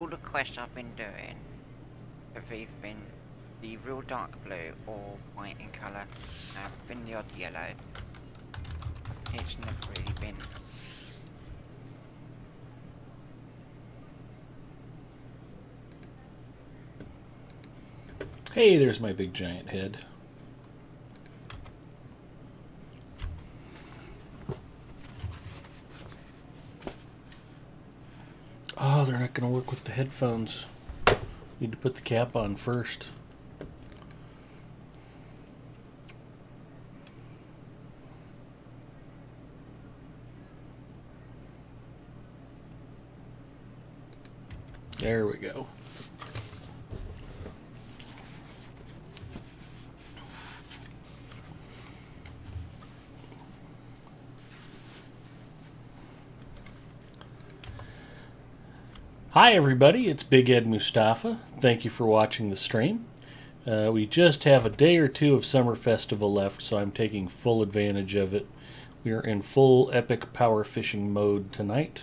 all the quests I've been doing have either been the real dark blue or white in colour, and I've been the odd yellow. It's never really been. Hey, there's my big giant head. Oh, they're not going to work with the headphones. Need to put the cap on first. There we go. Hi everybody, it's Big Ed Mustafa. Thank you for watching the stream. We just have a day or two of Summer Festival left, so I'm taking full advantage of it. We are in full epic power fishing mode tonight.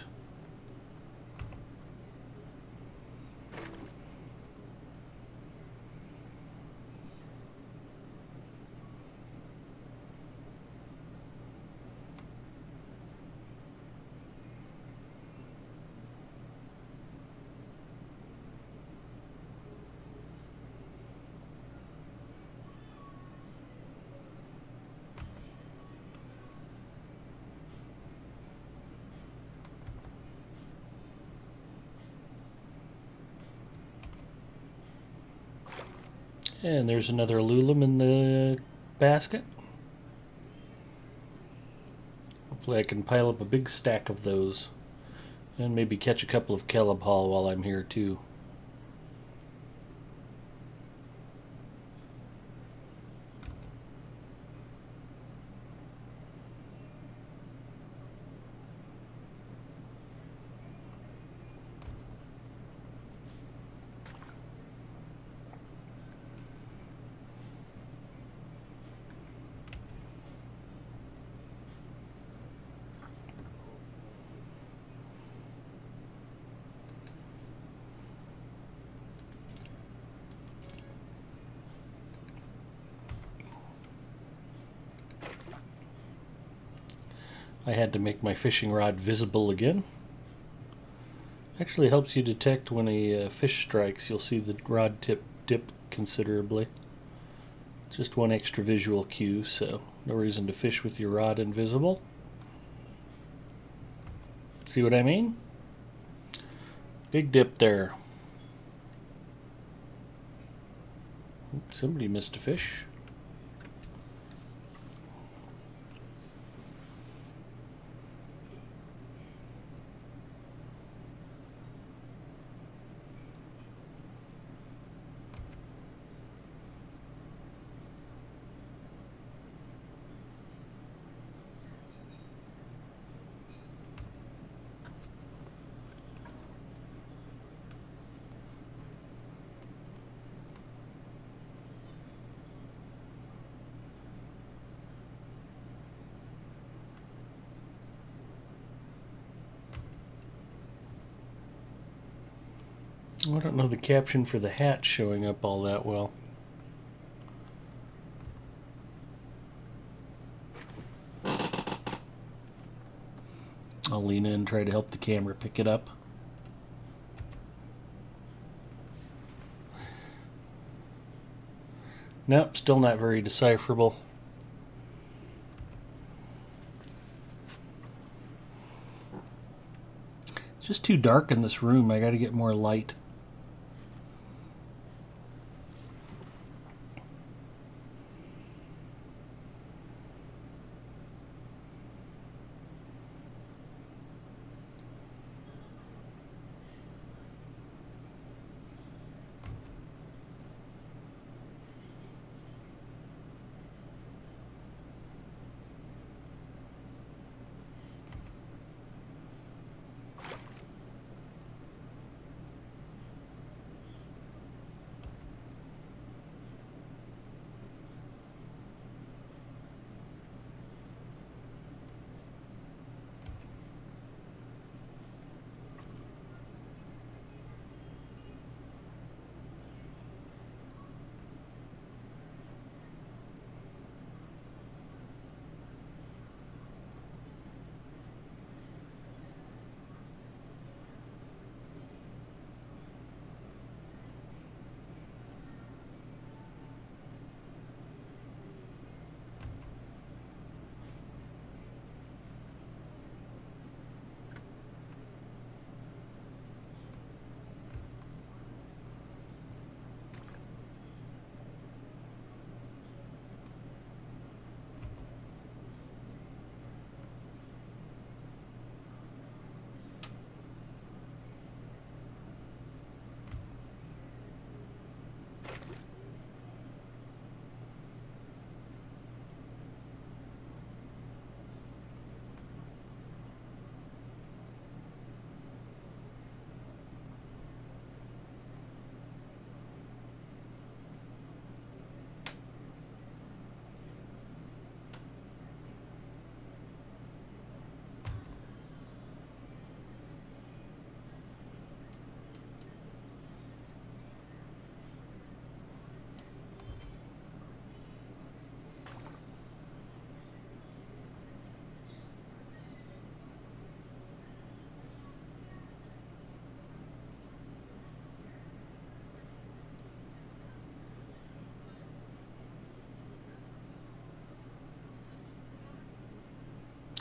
And there's another Lúlum in the basket. Hopefully I can pile up a big stack of those. And maybe catch a couple of Calipal while I'm here too. I had to make my fishing rod visible again. Actually helps you detect when a fish strikes. You'll see the rod tip dip considerably. It's just one extra visual cue, so no reason to fish with your rod invisible. See what I mean? Big dip there. Oops, somebody missed a fish. I don't know the caption for the hat showing up all that well. I'll lean in and try to help the camera pick it up. Nope, still not very decipherable. It's just too dark in this room. I gotta get more light.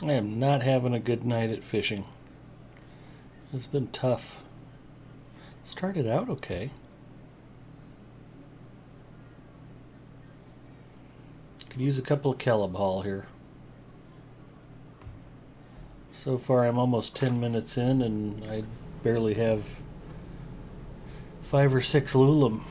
I am not having a good night at fishing. It's been tough. Started out okay. Could use a couple of Calipal here. So far I'm almost 10 minutes in and I barely have 5 or 6 Lúlum.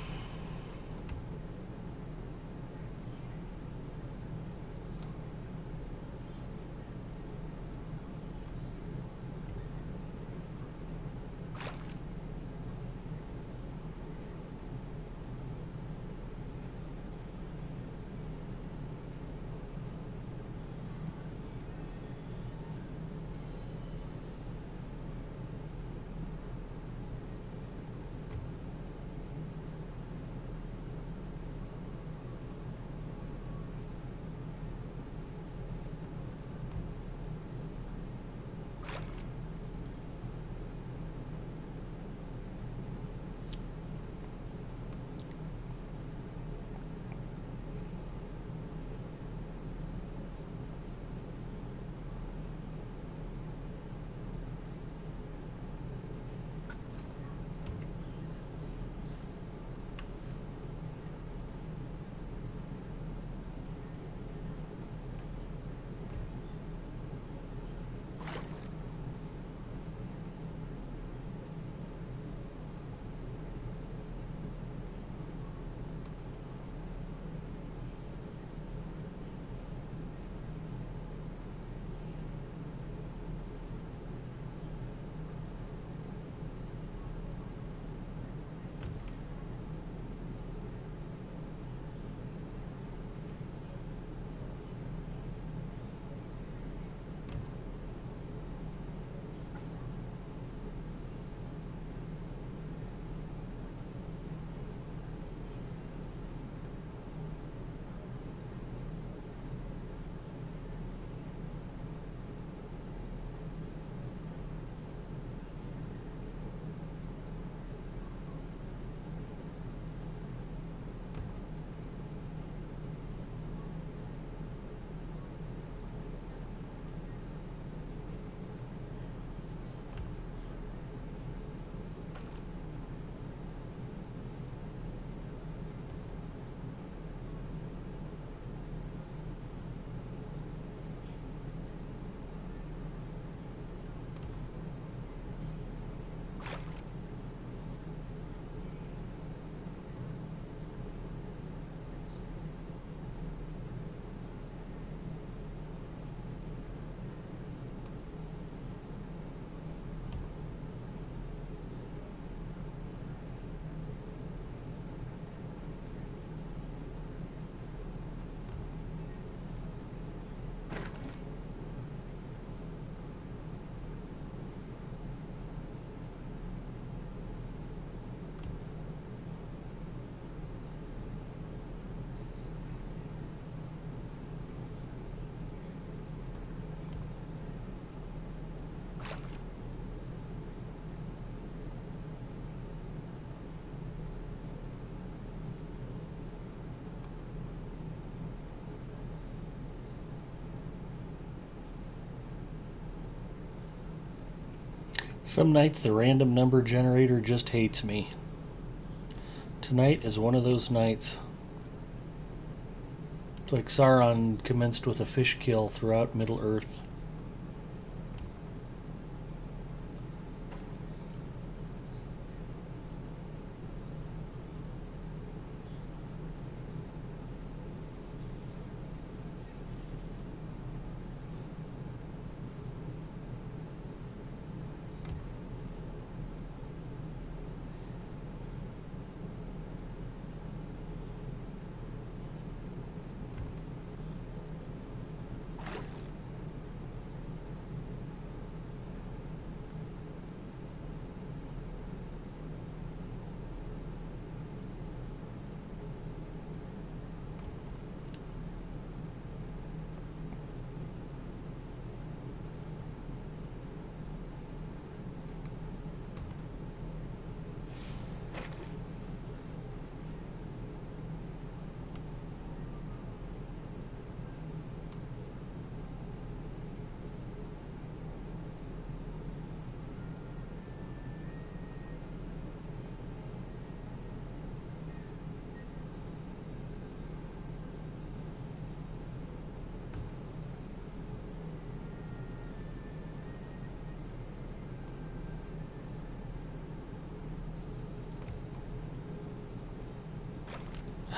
Some nights the random number generator just hates me. Tonight is one of those nights. It's like Sauron commenced with a fish kill throughout Middle-earth.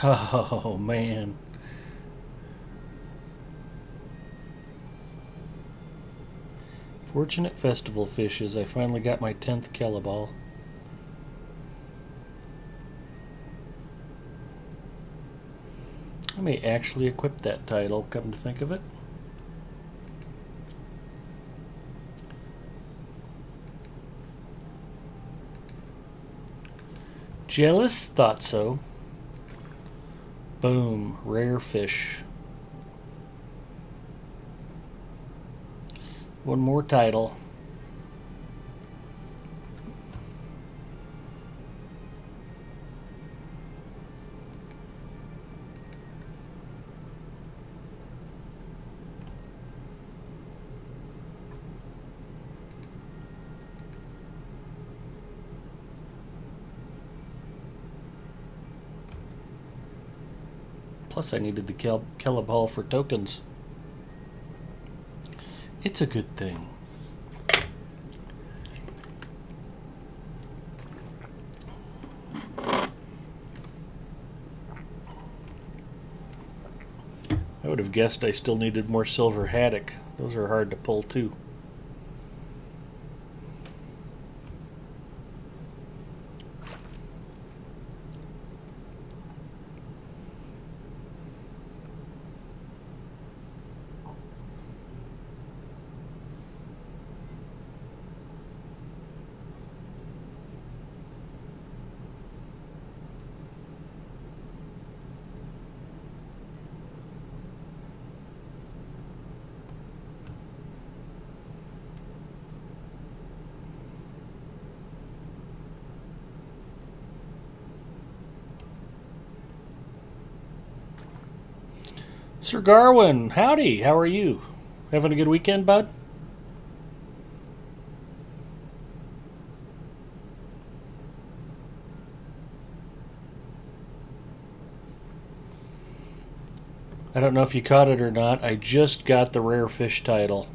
Oh, man. Fortunate festival fishes. I finally got my 10th Calibal. I may actually equip that title, come to think of it. Jealous? Thought so. Boom. Rare fish. One more title. Plus I needed the Calipal for tokens. It's a good thing. I would have guessed I still needed more silver haddock. Those are hard to pull too. Sir Garwin, howdy, how are you? Having a good weekend, bud? I don't know if you caught it or not. I just got the rare fish title.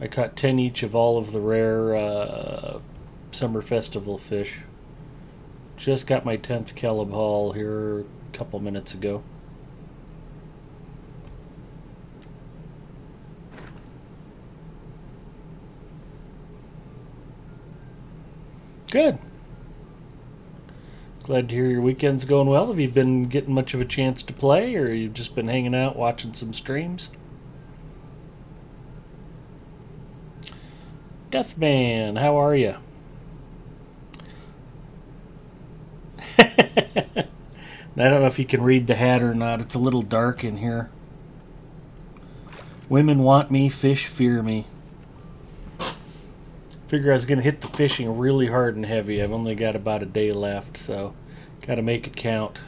I caught 10 each of all of the rare summer festival fish. Just got my 10th Calipal here a couple minutes ago. Good. Glad to hear your weekend's going well. Have you been getting much of a chance to play, or you've just been hanging out watching some streams? Deathman, how are you? I don't know if you can read the hat or not. It's a little dark in here. Women want me, fish fear me. Figure I was going to hit the fishing really hard and heavy. I've only got about a day left, so got to make it count.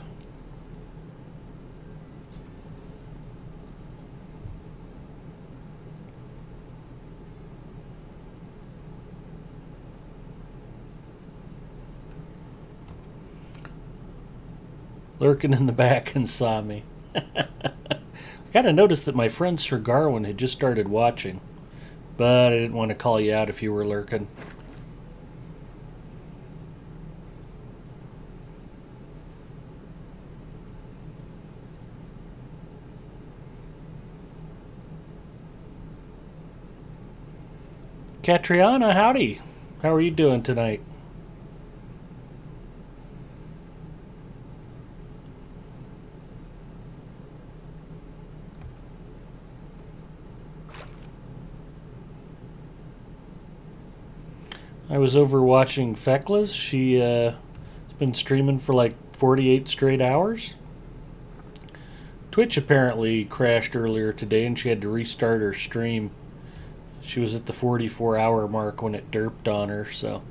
Lurking in the back and saw me. I got to notice that my friend Sir Garwin had just started watching. But I didn't want to call you out if you were lurking. Catriona, howdy. How are you doing tonight? I was over watching Feckless. She's been streaming for like 48 straight hours. Twitch apparently crashed earlier today and she had to restart her stream. She was at the 44-hour mark when it derped on her, so.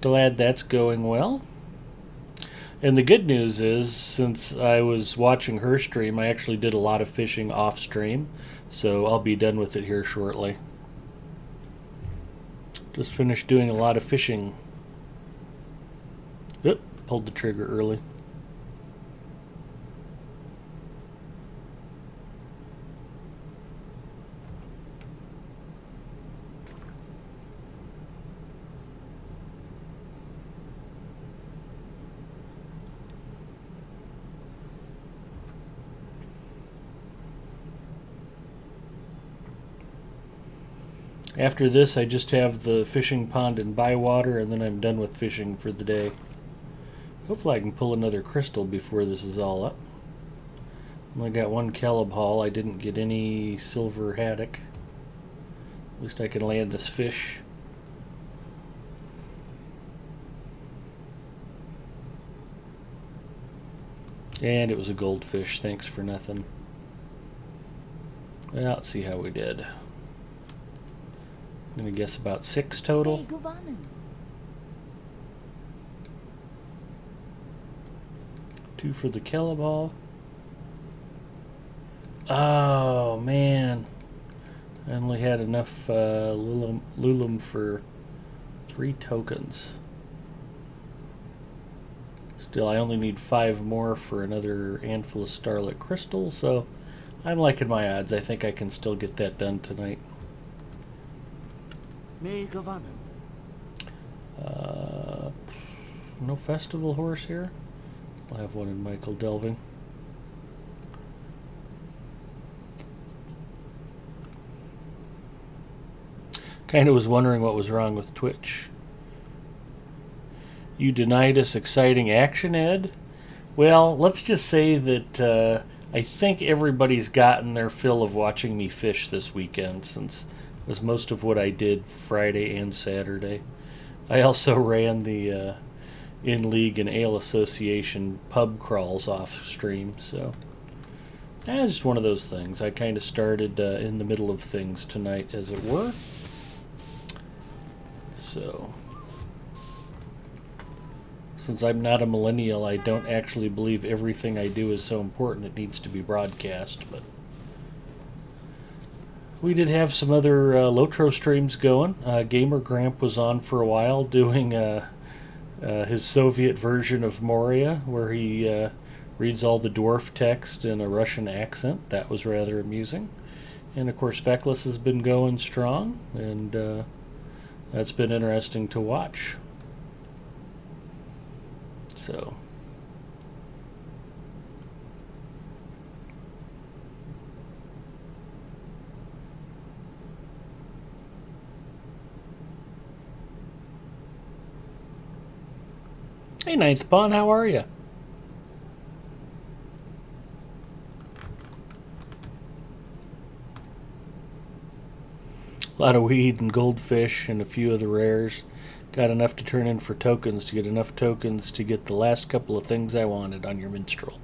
Glad that's going well. And the good news is, since I was watching her stream, I actually did a lot of fishing off stream, so I'll be done with it here shortly. Just finished doing a lot of fishing. Oop, pulled the trigger early. After this, I just have the fishing pond in Bywater, and then I'm done with fishing for the day. Hopefully I can pull another crystal before this is all up. I only got one Calipal. I didn't get any silver haddock. At least I can land this fish. And it was a goldfish, thanks for nothing. Well, let's see how we did. I'm gonna guess about 6 total. Two for the Calipal. Oh man, I only had enough Lúlum for 3 tokens. Still, I only need 5 more for another handful of Starlit Crystals, so I'm liking my odds. I think I can still get that done tonight. No festival horse here? I'll have one in Michael Delving. Kinda was wondering what was wrong with Twitch. You denied us exciting action, Ed? Well, let's just say that I think everybody's gotten their fill of watching me fish this weekend, since it was most of what I did Friday and Saturday. I also ran the In-League and Ale Association pub crawls off-stream, so it's just one of those things. I kind of started in the middle of things tonight, as it were. So... since I'm not a millennial, I don't actually believe everything I do is so important it needs to be broadcast, but... we did have some other Lotro streams going. Gamer Gramp was on for a while doing his Soviet version of Moria, where he reads all the dwarf text in a Russian accent. That was rather amusing. And of course Feckless has been going strong, and that's been interesting to watch. So, hey, Ninth Pawn, how are you? A lot of weed and goldfish and a few of the rares. Got enough to turn in for tokens, to get enough tokens to get the last couple of things I wanted on your minstrel.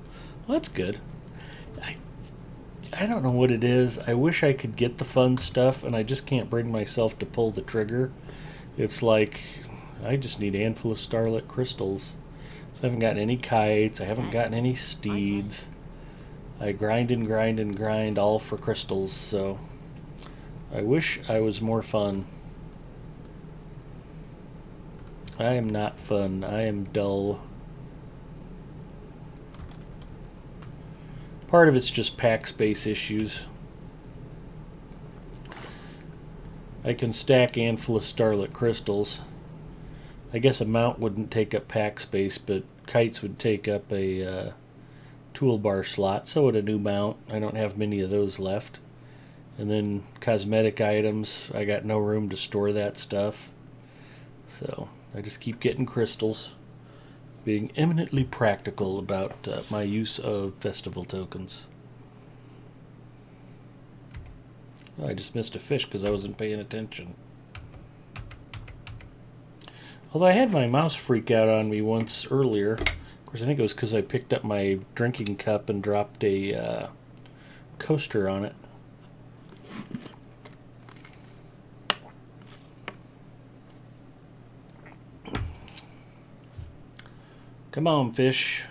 Well, that's good. I don't know what it is. I wish I could get the fun stuff, and I just can't bring myself to pull the trigger. It's like, I just need a handful of Starlit Crystals. So I haven't gotten any kites. I haven't gotten any steeds. I grind and grind and grind all for crystals, so I wish I was more fun. I am not fun. I am dull. Part of it's just pack space issues. I can stack a handful of Starlit Crystals. I guess a mount wouldn't take up pack space, but kites would take up a toolbar slot. So would a new mount. I don't have many of those left. And then cosmetic items. I got no room to store that stuff. So... I just keep getting crystals, being eminently practical about my use of festival tokens. Oh, I just missed a fish because I wasn't paying attention. Although I had my mouse freak out on me once earlier. Of course, I think it was because I picked up my drinking cup and dropped a coaster on it. Come on, fish.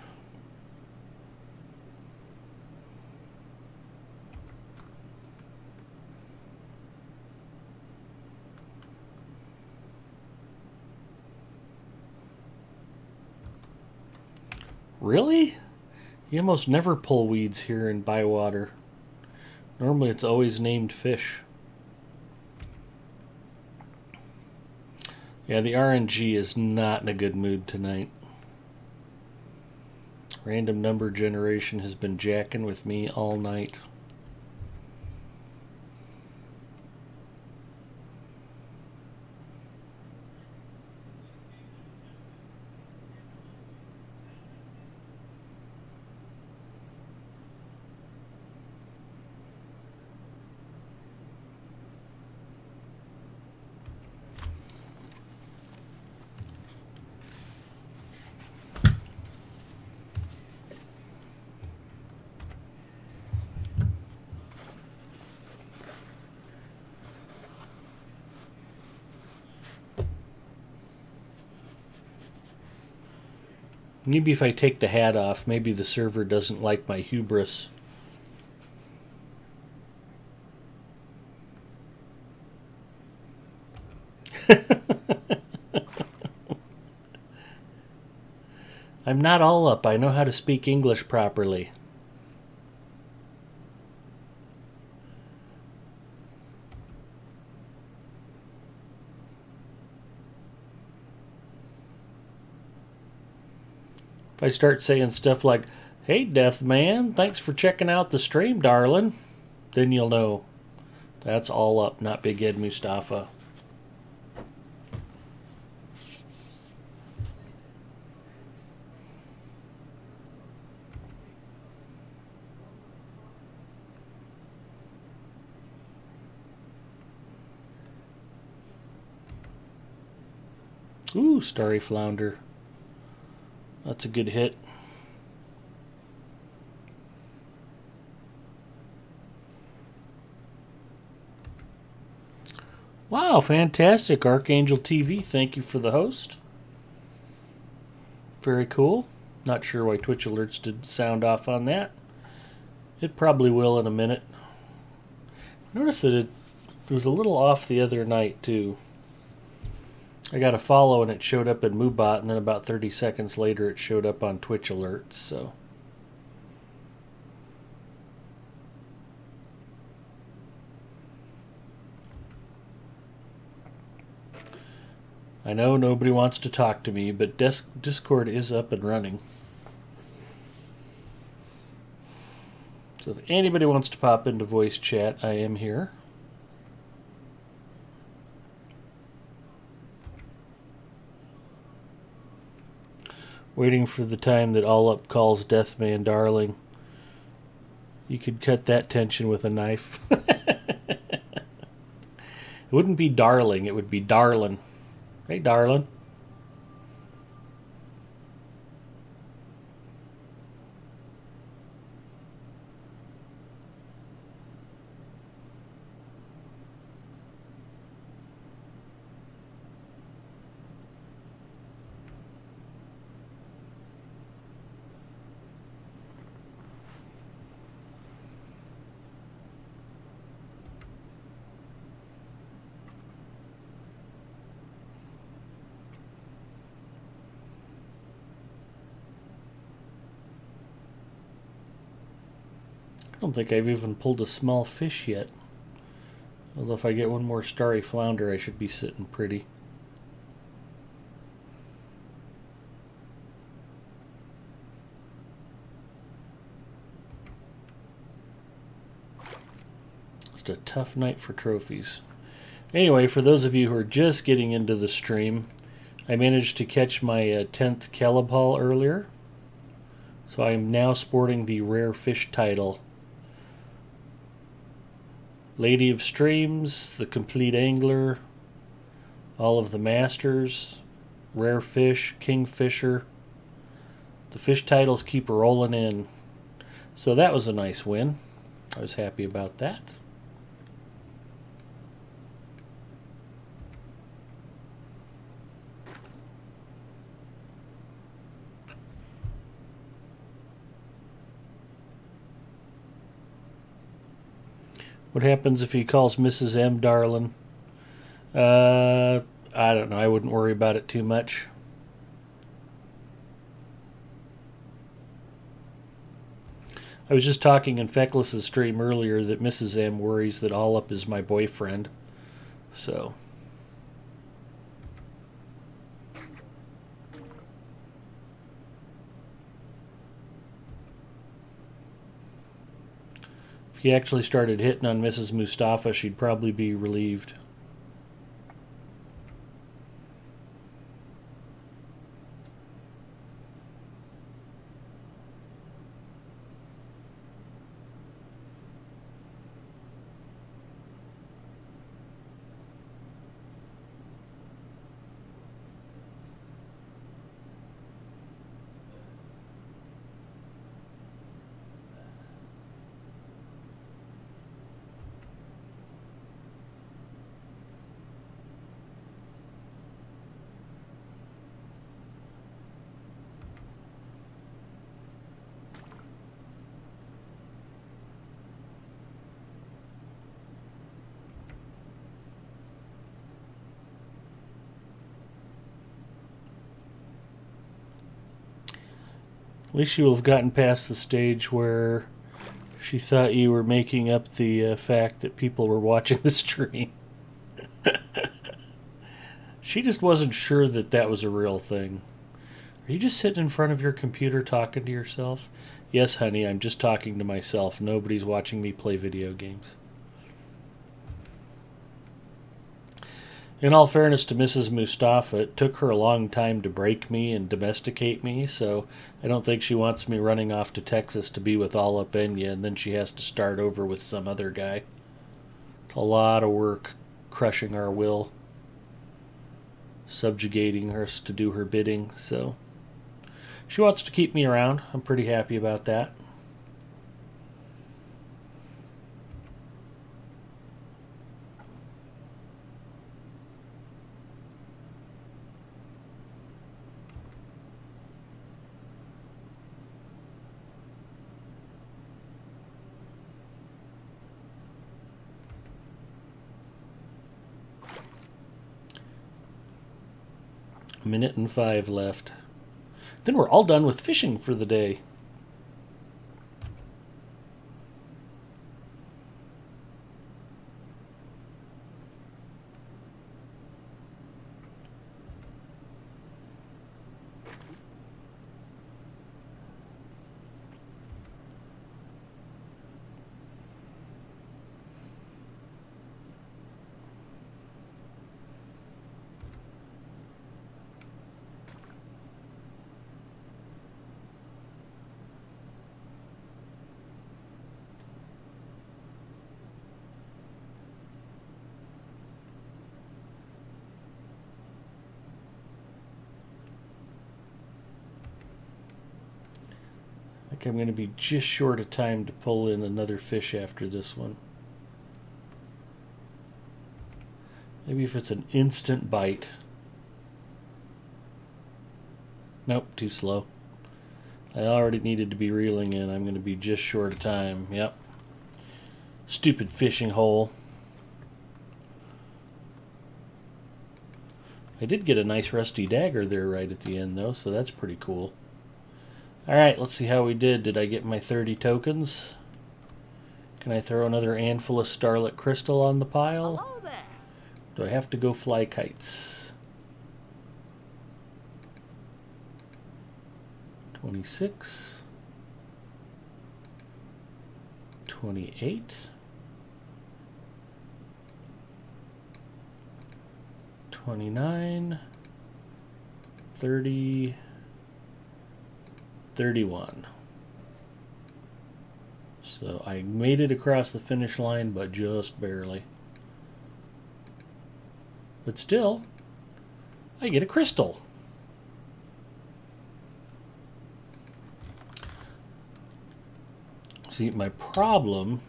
Really? You almost never pull weeds here in Bywater. Normally it's always named fish. Yeah, the RNG is not in a good mood tonight. Random number generation has been jacking with me all night. Maybe if I take the hat off, maybe the server doesn't like my hubris. I'm not all up. I know how to speak English properly. If I start saying stuff like, "Hey, Deathman, thanks for checking out the stream, darling," then you'll know that's all up, not Big Ed Mustafa. Ooh, Starry Flounder. That's a good hit. Wow, fantastic. Archangel TV, thank you for the host. Very cool. Not sure why Twitch Alerts did sound off on that. It probably will in a minute. Notice that it was a little off the other night, too. I got a follow and it showed up in Mubot, and then about 30 seconds later it showed up on Twitch Alerts, so. I know nobody wants to talk to me, but Discord is up and running. So if anybody wants to pop into voice chat, I am here. Waiting for the time that All Up calls Deathman darling. You could cut that tension with a knife. It wouldn't be darling, it would be darlin'. Hey, darlin'. I don't think I've even pulled a small fish yet. Although if I get one more Starry Flounder, I should be sitting pretty. Just a tough night for trophies. Anyway, for those of you who are just getting into the stream, I managed to catch my 10th Calipal earlier. So I am now sporting the rare fish title. Lady of Streams, The Complete Angler, All of the Masters, Rare Fish, Kingfisher. The fish titles keep rolling in. So that was a nice win. I was happy about that. What happens if he calls Mrs. M darling? I don't know. I wouldn't worry about it too much. I was just talking in Feckless's stream earlier that Mrs. M worries that All Up is my boyfriend. So. If he actually started hitting on Mrs. Mustafa, she'd probably be relieved. At least you will have gotten past the stage where she thought you were making up the fact that people were watching the stream. She just wasn't sure that that was a real thing. Are you just sitting in front of your computer talking to yourself? Yes, honey, I'm just talking to myself. Nobody's watching me play video games. In all fairness to Mrs. Mustafa, it took her a long time to break me and domesticate me, so I don't think she wants me running off to Texas to be with All Up in Ya, and then she has to start over with some other guy. It's a lot of work crushing our will, subjugating us to do her bidding, so she wants to keep me around. I'm pretty happy about that. Minute and 5 left. Then we're all done with fishing for the day. I'm going to be just short of time to pull in another fish after this one. Maybe if it's an instant bite. Nope, too slow. I already needed to be reeling in. I'm going to be just short of time. Yep. Stupid fishing hole. I did get a nice rusty dagger there right at the end though, so that's pretty cool. Alright, let's see how we did. Did I get my 30 tokens? Can I throw another handful of Starlit Crystal on the pile? Do I have to go fly kites? 26. 28. 29. 30. 31. So I made it across the finish line, but just barely. But still, I get a crystal. See, my problem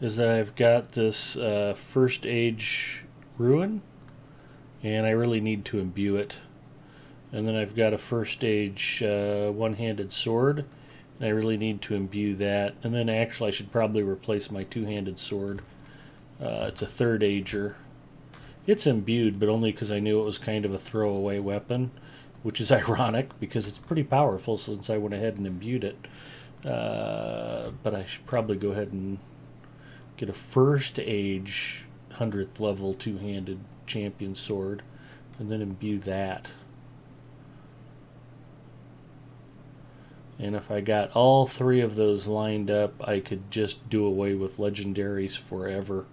is that I've got this first age ruin, and I really need to imbue it. And then I've got a first age one-handed sword, and I really need to imbue that. And then actually I should probably replace my two-handed sword. It's a third ager. It's imbued, but only because I knew it was kind of a throwaway weapon, which is ironic because it's pretty powerful since I went ahead and imbued it. But I should probably go ahead and get a first age 100th level two-handed champion sword and then imbue that. And if I got all three of those lined up, I could just do away with legendaries forever.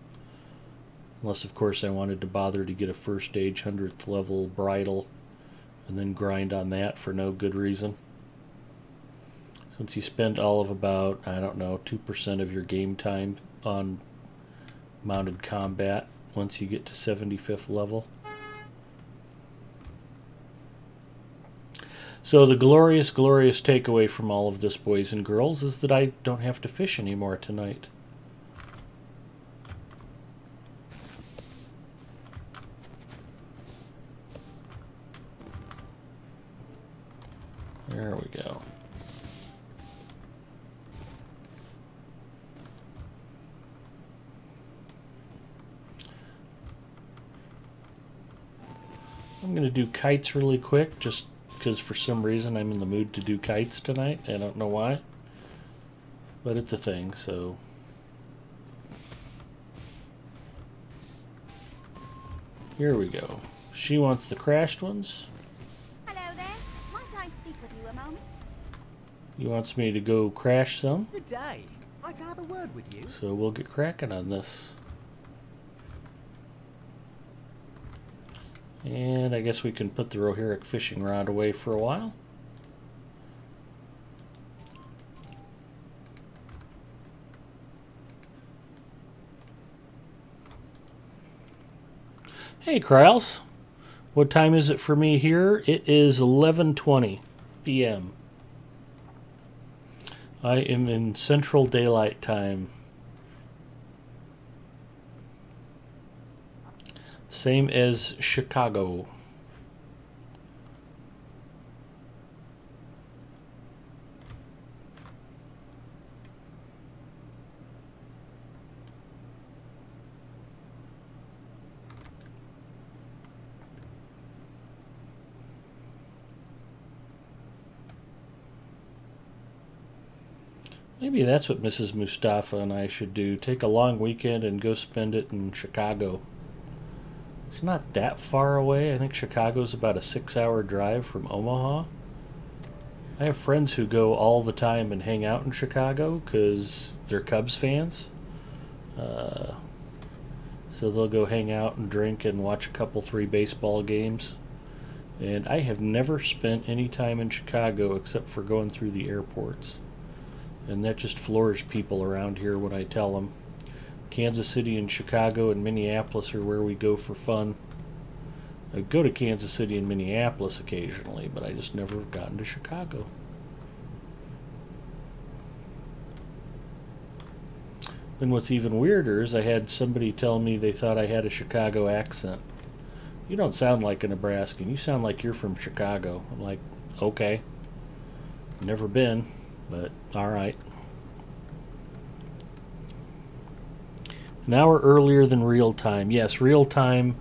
Unless, of course, I wanted to bother to get a first age 100th level bridle and then grind on that for no good reason. Since you spend all of about, I don't know, 2% of your game time on mounted combat once you get to 75th level. So the glorious, glorious takeaway from all of this, boys and girls, is that I don't have to fish anymore tonight. There we go. I'm going to do kites really quick, just because for some reason I'm in the mood to do kites tonight. I don't know why, but it's a thing, so... Here we go. She wants the crashed ones. Hello there. Might I speak with you a moment? He wants me to go crash some. Good day. Might I have a word with you? So we'll get cracking on this. And I guess we can put the Rohirric fishing rod away for a while. Hey, Cryles. What time is it for me here? It is 11:20 p.m. I am in Central Daylight Time. Same as Chicago. Maybe that's what Mrs. Mustafa and I should do. Take a long weekend and go spend it in Chicago. It's not that far away. I think Chicago's about a 6-hour drive from Omaha. I have friends who go all the time and hang out in Chicago because they're Cubs fans. So they'll go hang out and drink and watch a couple, 3 baseball games. And I have never spent any time in Chicago except for going through the airports. And that just floors people around here when I tell them. Kansas City and Chicago and Minneapolis are where we go for fun. I go to Kansas City and Minneapolis occasionally, but I just never have gotten to Chicago. And what's even weirder is I had somebody tell me they thought I had a Chicago accent. You don't sound like a Nebraskan. You sound like you're from Chicago. I'm like, okay. Never been, but all right. An hour earlier than real time. Yes, real time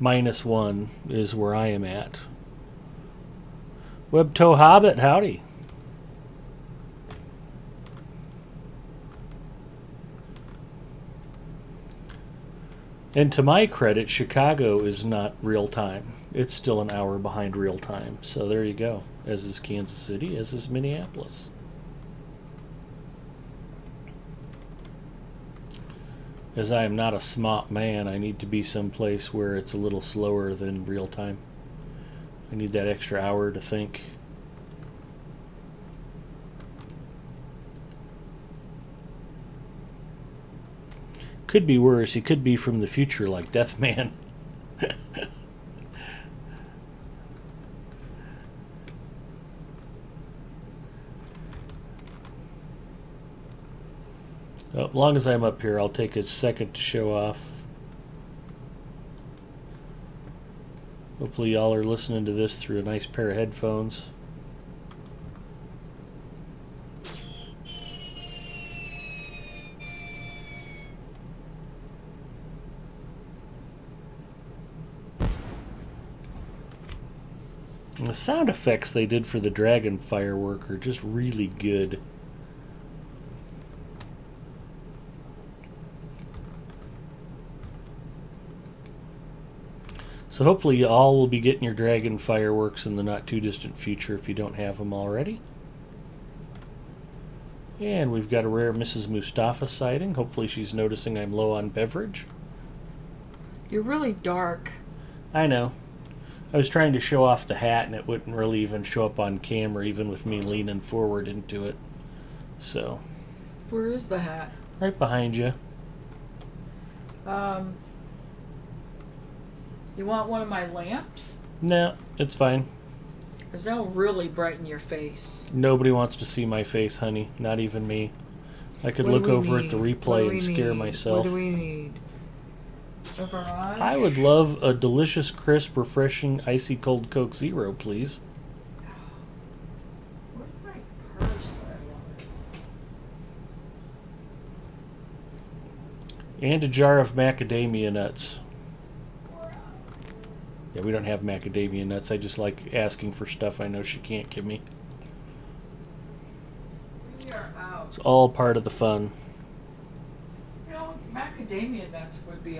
-1 is where I am at. Webtoe Hobbit, howdy. And to my credit, Chicago is not real time. It's still an hour behind real time. So there you go. As is Kansas City, as is Minneapolis. As I am not a smart man, I need to be someplace where it's a little slower than real time. I need that extra hour to think. Could be worse. He could be from the future like Deathman. Oh, as long as I'm up here, I'll take a second to show off. Hopefully y'all are listening to this through a nice pair of headphones. And the sound effects they did for the dragon firework are just really good. So hopefully you all will be getting your dragon fireworks in the not too distant future if you don't have them already. And we've got a rare Mrs. Mustafa sighting. Hopefully she's noticing I'm low on beverage. You're really dark. I know. I was trying to show off the hat and it wouldn't really even show up on camera even with me leaning forward into it. So. Where is the hat? Right behind you. You want one of my lamps? No, it's fine. Because that'll really brighten your face. Nobody wants to see my face, honey. Not even me. I could look over at the replay and scare myself. What do we need? A barrage? I would love a delicious, crisp, refreshing, icy cold Coke Zero, please. Where's my purse that I want? And a jar of macadamia nuts. Yeah, we don't have macadamia nuts. I just like asking for stuff I know she can't give me. We are out. It's all part of the fun. You know, macadamia nuts would be...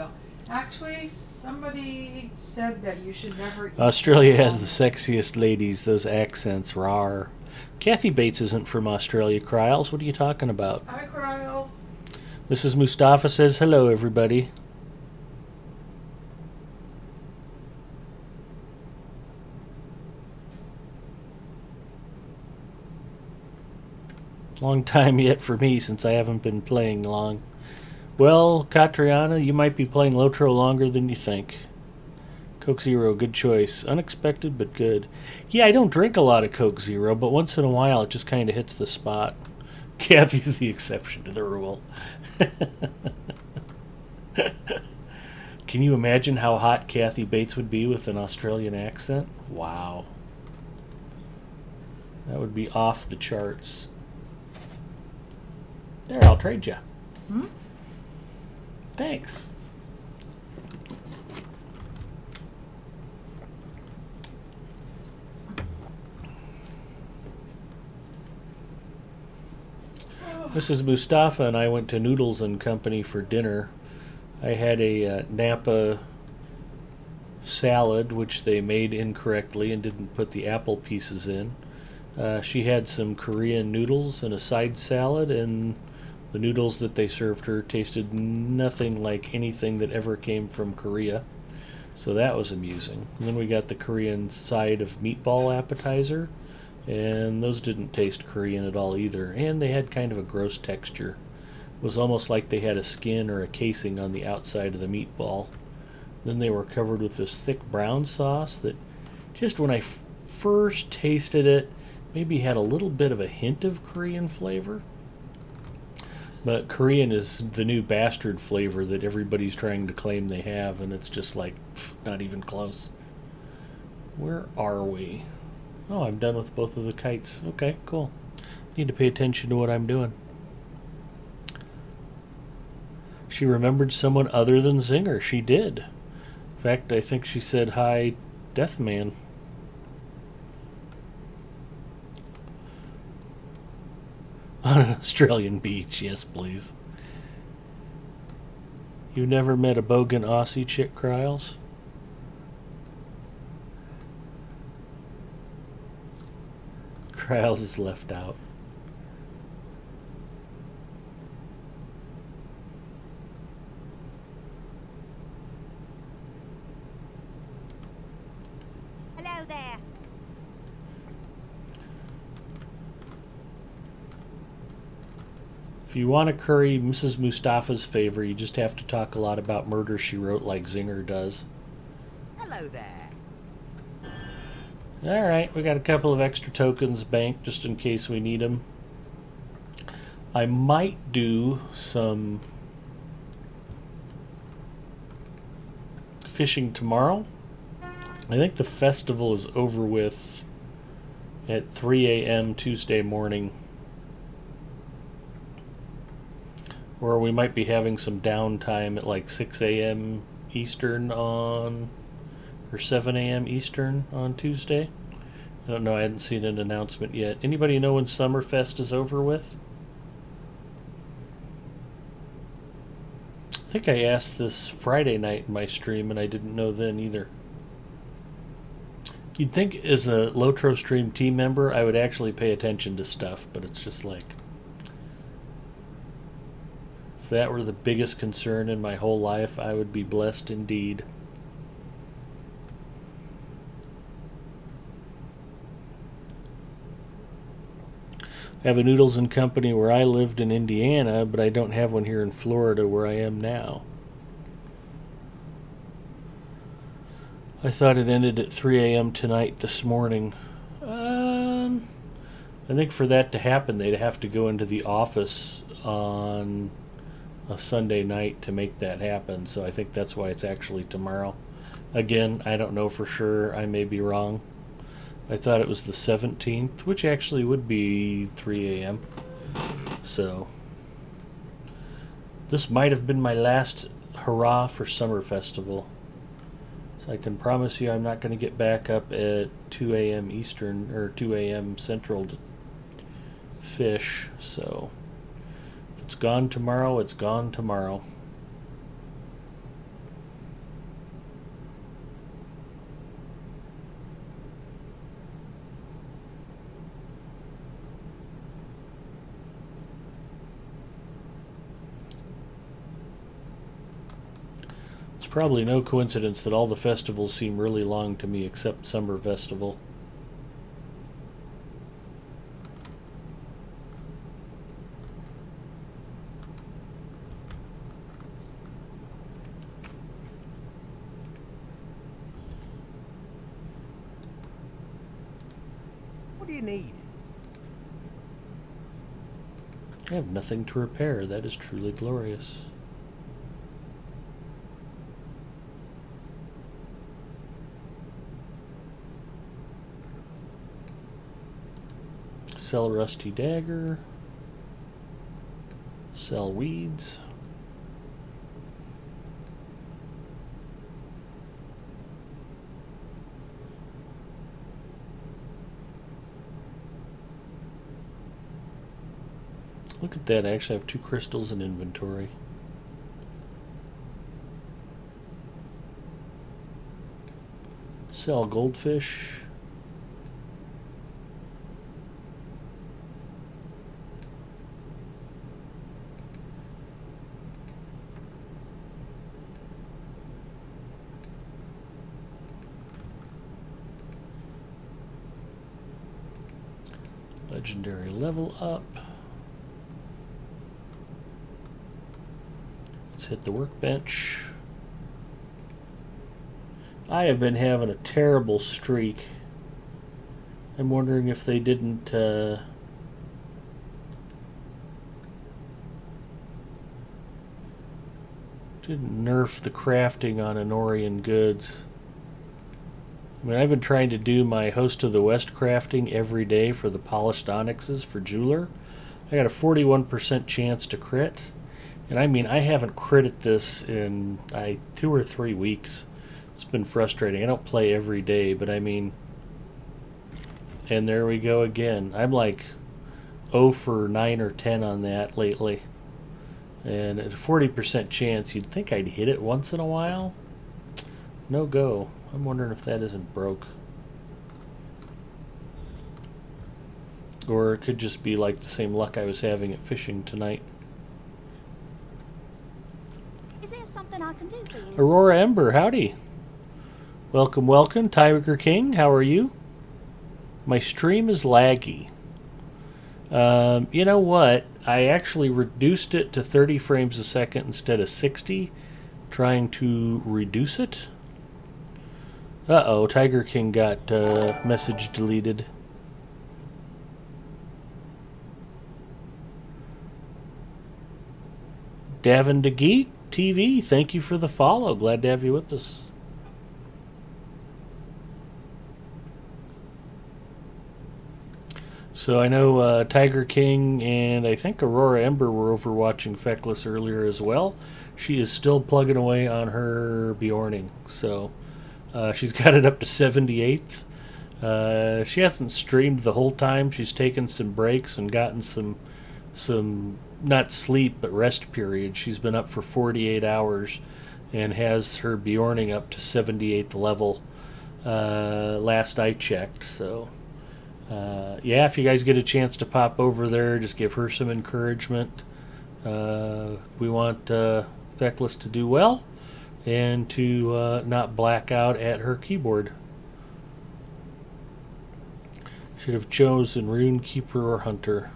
Actually, somebody said that you should never eat... Australia has the sexiest ladies. Those accents, rawr. Kathy Bates isn't from Australia, Cryles. What are you talking about? Hi, Cryles. Mrs. Mustafa says hello, everybody. Long time yet for me since I haven't been playing long. Well, Catriona, you might be playing Lotro longer than you think. Coke Zero, good choice. Unexpected, but good. Yeah, I don't drink a lot of Coke Zero, but once in a while it just kind of hits the spot. Kathy's the exception to the rule. Can you imagine how hot Kathy Bates would be with an Australian accent? Wow. That would be off the charts. There, I'll trade you. Hmm? Thanks. Oh. Mrs. Mustafa and I went to Noodles and Company for dinner. I had a Napa salad, which they made incorrectly and didn't put the apple pieces in. She had some Korean noodles and a side salad, and the noodles that they served her tasted nothing like anything that ever came from Korea. So that was amusing. And then we got the Korean side of meatball appetizer, and those didn't taste Korean at all either. And they had kind of a gross texture. It was almost like they had a skin or a casing on the outside of the meatball. Then they were covered with this thick brown sauce that just when I first tasted it, maybe had a little bit of a hint of Korean flavor. But Korean is the new bastard flavor that everybody's trying to claim they have, and it's just like, pff, not even close. Where are we? Oh, I'm done with both of the kites. Okay, cool. Need to pay attention to what I'm doing. She remembered someone other than Zinger. She did. In fact, I think she said, hi, Deathman. On an Australian beach, yes please. You never met a bogan Aussie chick, Cryles? Cryles is left out. Hello there. If you want to curry Mrs. Mustafa's favor, you just have to talk a lot about Murder, She Wrote like Zinger does. Hello there. Alright, we got a couple of extra tokens banked just in case we need them. I might do some fishing tomorrow. I think the festival is over with at 3 a.m. Tuesday morning. Or we might be having some downtime at like 6 a.m. Eastern on, or 7 a.m. Eastern on Tuesday. I don't know, I hadn't seen an announcement yet. Anybody know when Summerfest is over with? I think I asked this Friday night in my stream and I didn't know then either. You'd think as a Lotro stream team member I would actually pay attention to stuff, but it's just like... If that were the biggest concern in my whole life, I would be blessed indeed. I have a Noodles and Company where I lived in Indiana, but I don't have one here in Florida where I am now. I thought it ended at 3 a.m. tonight this morning. I think for that to happen, they'd have to go into the office on... a Sunday night to make that happen, so I think that's why it's actually tomorrow. Again, I don't know for sure. I may be wrong. I thought it was the 17th, which actually would be 3 a.m. So this might have been my last hurrah for Summer Festival. So I can promise you I'm not going to get back up at 2 a.m. Eastern or 2 a.m. Central to fish. So if it's gone tomorrow, it's gone tomorrow. Probably no coincidence that all the festivals seem really long to me except Summer Festival. What do you need? I have nothing to repair. That is truly glorious. Sell rusty dagger, sell weeds. Look at that, I actually have 2 crystals in inventory. Sell goldfish. Legendary level up. Let's hit the workbench. I have been having a terrible streak. I'm wondering if they didn't nerf the crafting on Anorian goods. I mean, I've been trying to do my Host of the West crafting every day for the polished onyxes for Jeweler. I got a 41% chance to crit. And I mean, I haven't critted this in 2 or 3 weeks. It's been frustrating. I don't play every day, but I mean... And there we go again. I'm like 0 for 9 or 10 on that lately. And at a 40% chance, you'd think I'd hit it once in a while. No go. I'm wondering if that isn't broke. Or it could just be like the same luck I was having at fishing tonight. Is there something I can do for you? Aurora Ember, howdy. Welcome, welcome. Tiger King, how are you? My stream is laggy. You know what? I actually reduced it to 30 frames a second instead of 60, trying to reduce it. Uh-oh, Tiger King got message deleted. Davin the Geek TV, thank you for the follow. Glad to have you with us. So I know Tiger King and I think Aurora Ember were overwatching Feckless earlier as well. She is still plugging away on her Bjorning, so... she's got it up to 78th. She hasn't streamed the whole time. She's taken some breaks and gotten some not sleep, but rest period. She's been up for 48 hours and has her Bjorning up to 78th level last I checked. So, yeah, if you guys get a chance to pop over there, just give her some encouragement. We want Feckless to do well. And to not black out at her keyboard. Should have chosen Rune Keeper or Hunter.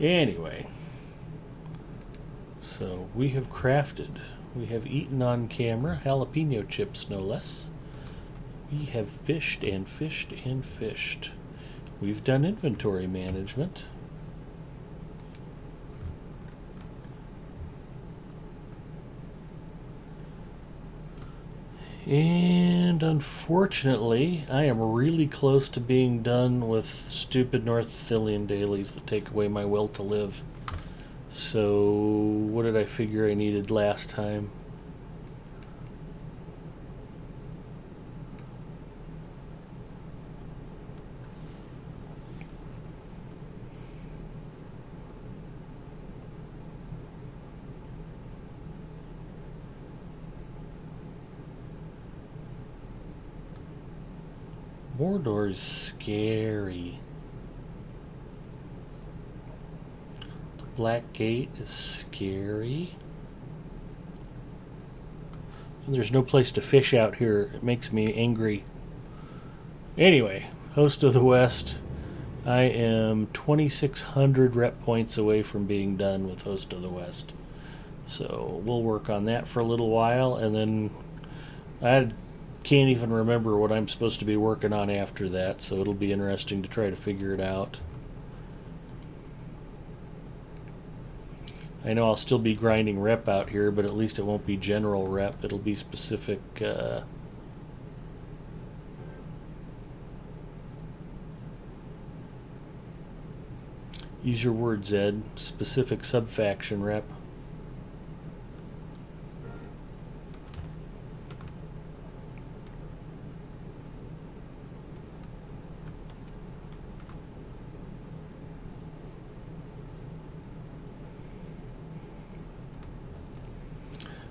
Anyway. So we have crafted, we have eaten on camera, jalapeno chips no less. We have fished and fished and fished. We've done inventory management. And unfortunately, I am really close to being done with stupid North Ithilien dailies that take away my will to live. So, what did I figure I needed last time? Mordor is scary. The Black Gate is scary. And there's no place to fish out here. It makes me angry. Anyway, Host of the West. I am 2,600 rep points away from being done with Host of the West. So we'll work on that for a little while, and then I can't even remember what I'm supposed to be working on after that, so it'll be interesting to try to figure it out. I know I'll still be grinding rep out here, but at least it won't be general rep. It'll be specific. Use your words, Ed. Specific subfaction rep.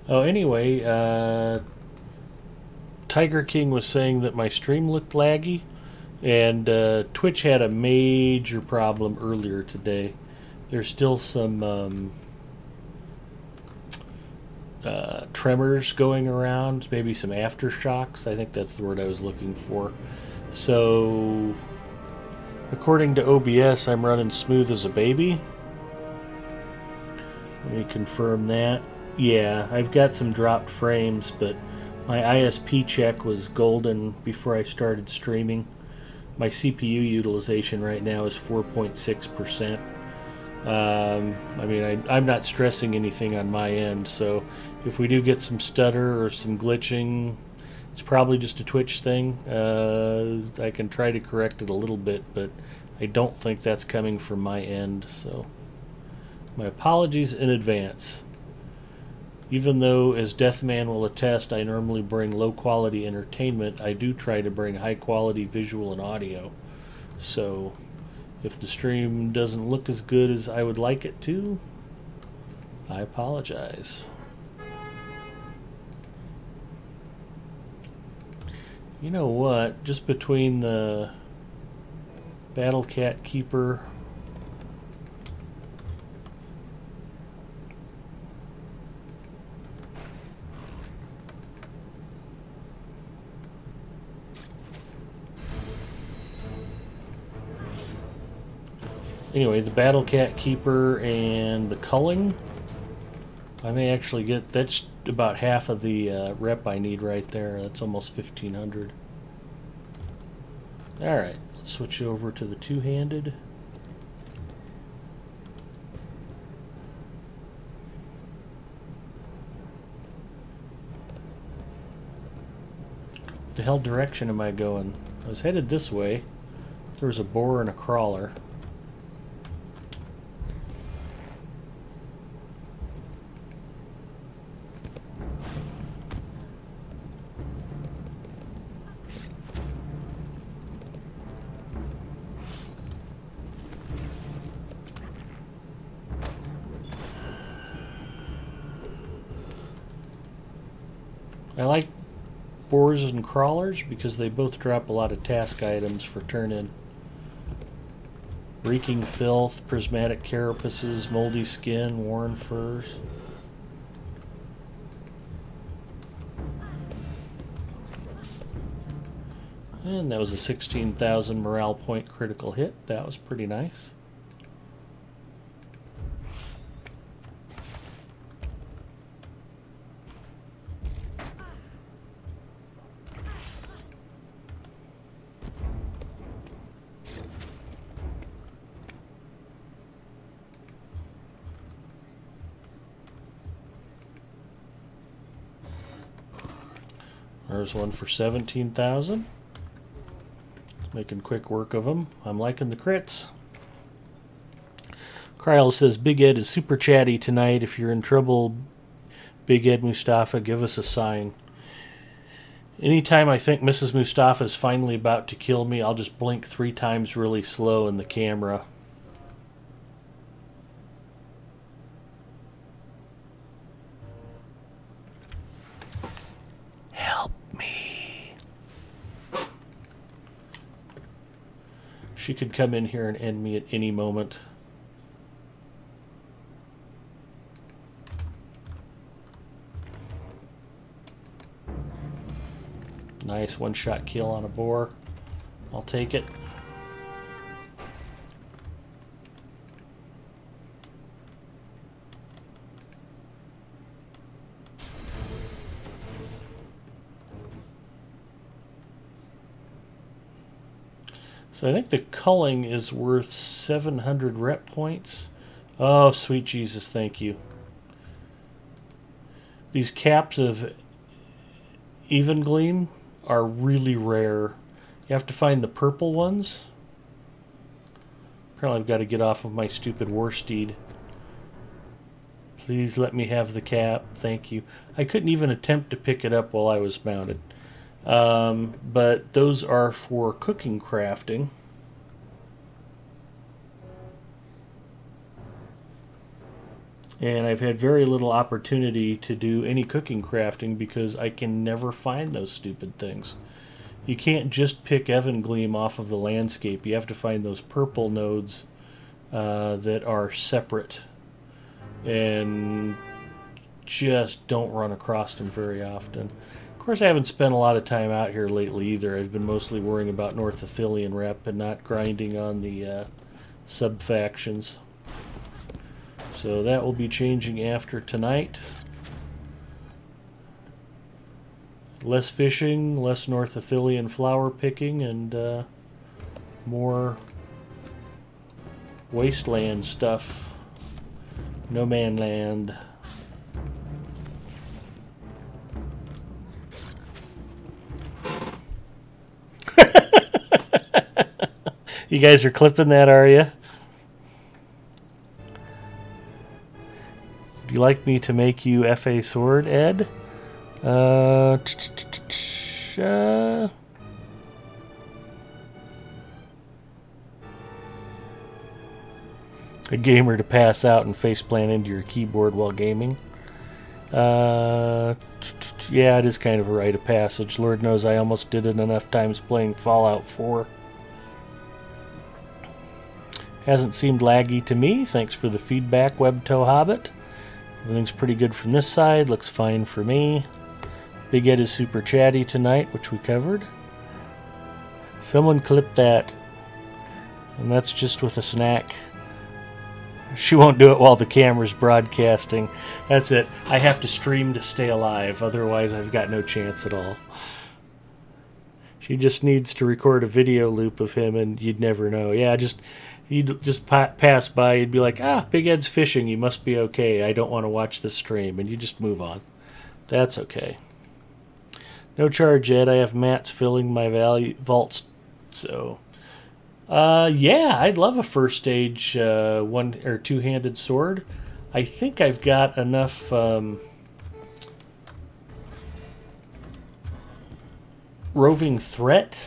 Oh, anyway, Tiger King was saying that my stream looked laggy, and Twitch had a major problem earlier today. There's still some tremors going around, maybe some aftershocks. I think that's the word I was looking for. So, according to OBS, I'm running smooth as a baby. Let me confirm that. Yeah, I've got some dropped frames, but my ISP check was golden before I started streaming. My CPU utilization right now is 4.6%. I mean, I'm not stressing anything on my end, so if we do get some stutter or some glitching, it's probably just a Twitch thing. I can try to correct it a little bit, but I don't think that's coming from my end, so my apologies in advance. Even though, as Deathman will attest, I normally bring low-quality entertainment, I do try to bring high-quality visual and audio. So, if the stream doesn't look as good as I would like it to, I apologize. You know what? Just between the Battle Cat Keeper... Anyway, the Battle Cat Keeper and the Culling, I may actually get, that's about half of the rep I need right there. That's almost 1,500. Alright, let's switch over to the two-handed. What the hell direction am I going? I was headed this way. There was a boar and a crawler. I like boars and crawlers because they both drop a lot of task items for turn-in. Reeking filth, prismatic carapaces, moldy skin, worn furs. And that was a 16,000 morale point critical hit. That was pretty nice. There's one for 17,000. Making quick work of them. I'm liking the crits. Cryles says, Big Ed is super chatty tonight. If you're in trouble, Big Ed Mustafa, give us a sign. Anytime I think Mrs. Mustafa is finally about to kill me, I'll just blink 3 times really slow in the camera. Help me. She could come in here and end me at any moment. Nice one-shot kill on a boar. I'll take it. So I think the culling is worth 700 rep points. Oh, sweet Jesus, thank you. These caps of Evengleam are really rare. You have to find the purple ones. Apparently I've got to get off of my stupid war steed. Please let me have the cap. Thank you. I couldn't even attempt to pick it up while I was mounted. But those are for cooking crafting. And I've had very little opportunity to do any cooking crafting because I can never find those stupid things. You can't just pick Evengleam off of the landscape. You have to find those purple nodes that are separate. And just don't run across them very often. Of course, I haven't spent a lot of time out here lately either. I've been mostly worrying about North Ithilien rep and not grinding on the sub-factions. So that will be changing after tonight. Less fishing, less North Ithilien flower picking, and more wasteland stuff. No man land. You guys are clipping that, are you? You like me to make you FA sword, Ed? A gamer to pass out and faceplant into your keyboard while gaming. Yeah, it is kind of a rite of passage. Lord knows I almost did it enough times playing Fallout 4. Hasn't seemed laggy to me. Thanks for the feedback, Webtoe Hobbit. Everything's pretty good from this side. Looks fine for me. Big Ed is super chatty tonight, which we covered. Someone clipped that. And that's just with a snack. She won't do it while the camera's broadcasting. That's it. I have to stream to stay alive. Otherwise, I've got no chance at all. She just needs to record a video loop of him, and you'd never know. Yeah, just... You'd just pass by, you'd be like, ah, Big Ed's fishing, you must be okay, I don't want to watch this stream, and you just move on. That's okay. No charge, Ed, I have mats filling my vaults, so... yeah, I'd love a first stage one- or two-handed sword. I think I've got enough, roving threat,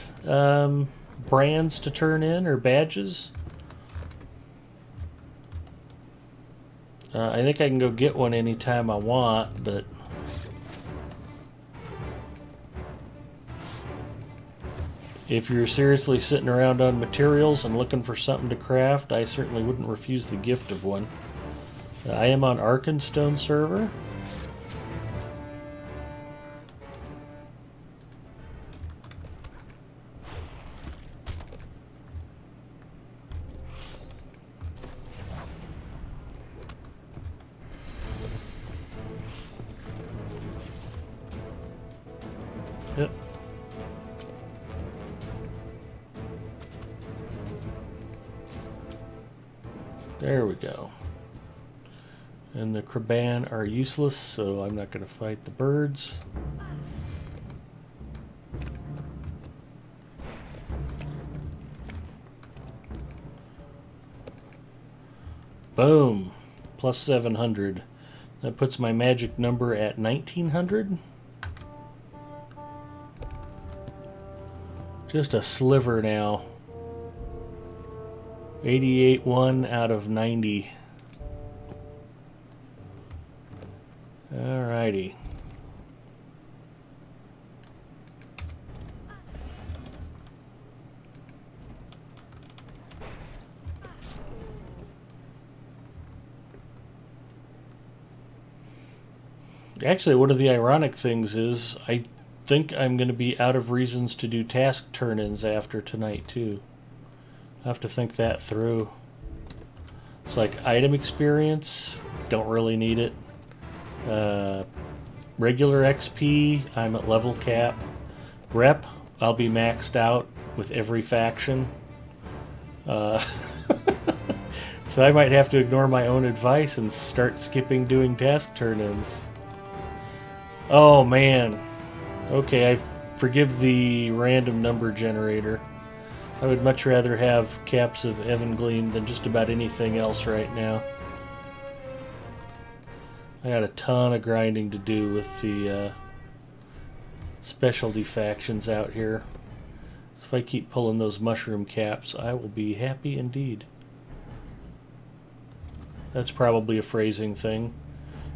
brands to turn in, or badges. I think I can go get one anytime I want, but... If you're seriously sitting around on materials and looking for something to craft, I certainly wouldn't refuse the gift of one. I am on Arkenstone server. There we go. And the Kraban are useless, so I'm not going to fight the birds. Boom. Plus 700. That puts my magic number at 1900. Just a sliver now. 88.1 out of 90. Alrighty. Actually, one of the ironic things is I think I'm going to be out of reasons to do task turn-ins after tonight, too. I have to think that through. It's like item experience, don't really need it. Regular XP, I'm at level cap. Rep, I'll be maxed out with every faction. So I might have to ignore my own advice and start skipping doing task turn-ins. Oh man. Okay, I forgive the random number generator. I would much rather have caps of Evengleam than just about anything else right now. I got a ton of grinding to do with the specialty factions out here. So if I keep pulling those mushroom caps, I will be happy indeed. That's probably a phrasing thing.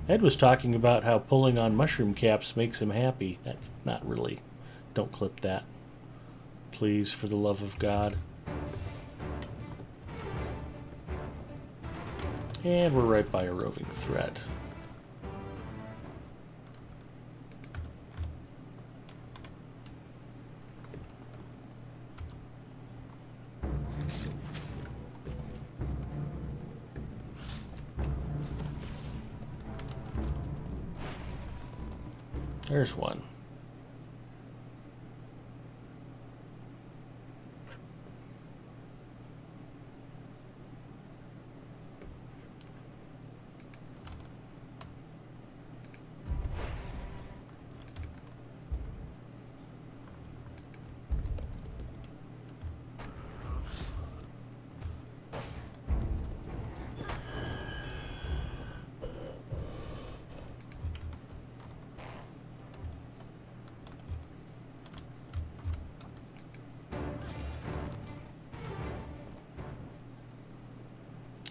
Ed was talking about how pulling on mushroom caps makes him happy. That's not really... Don't clip that. Please, for the love of God. And we're right by a roving threat. There's one.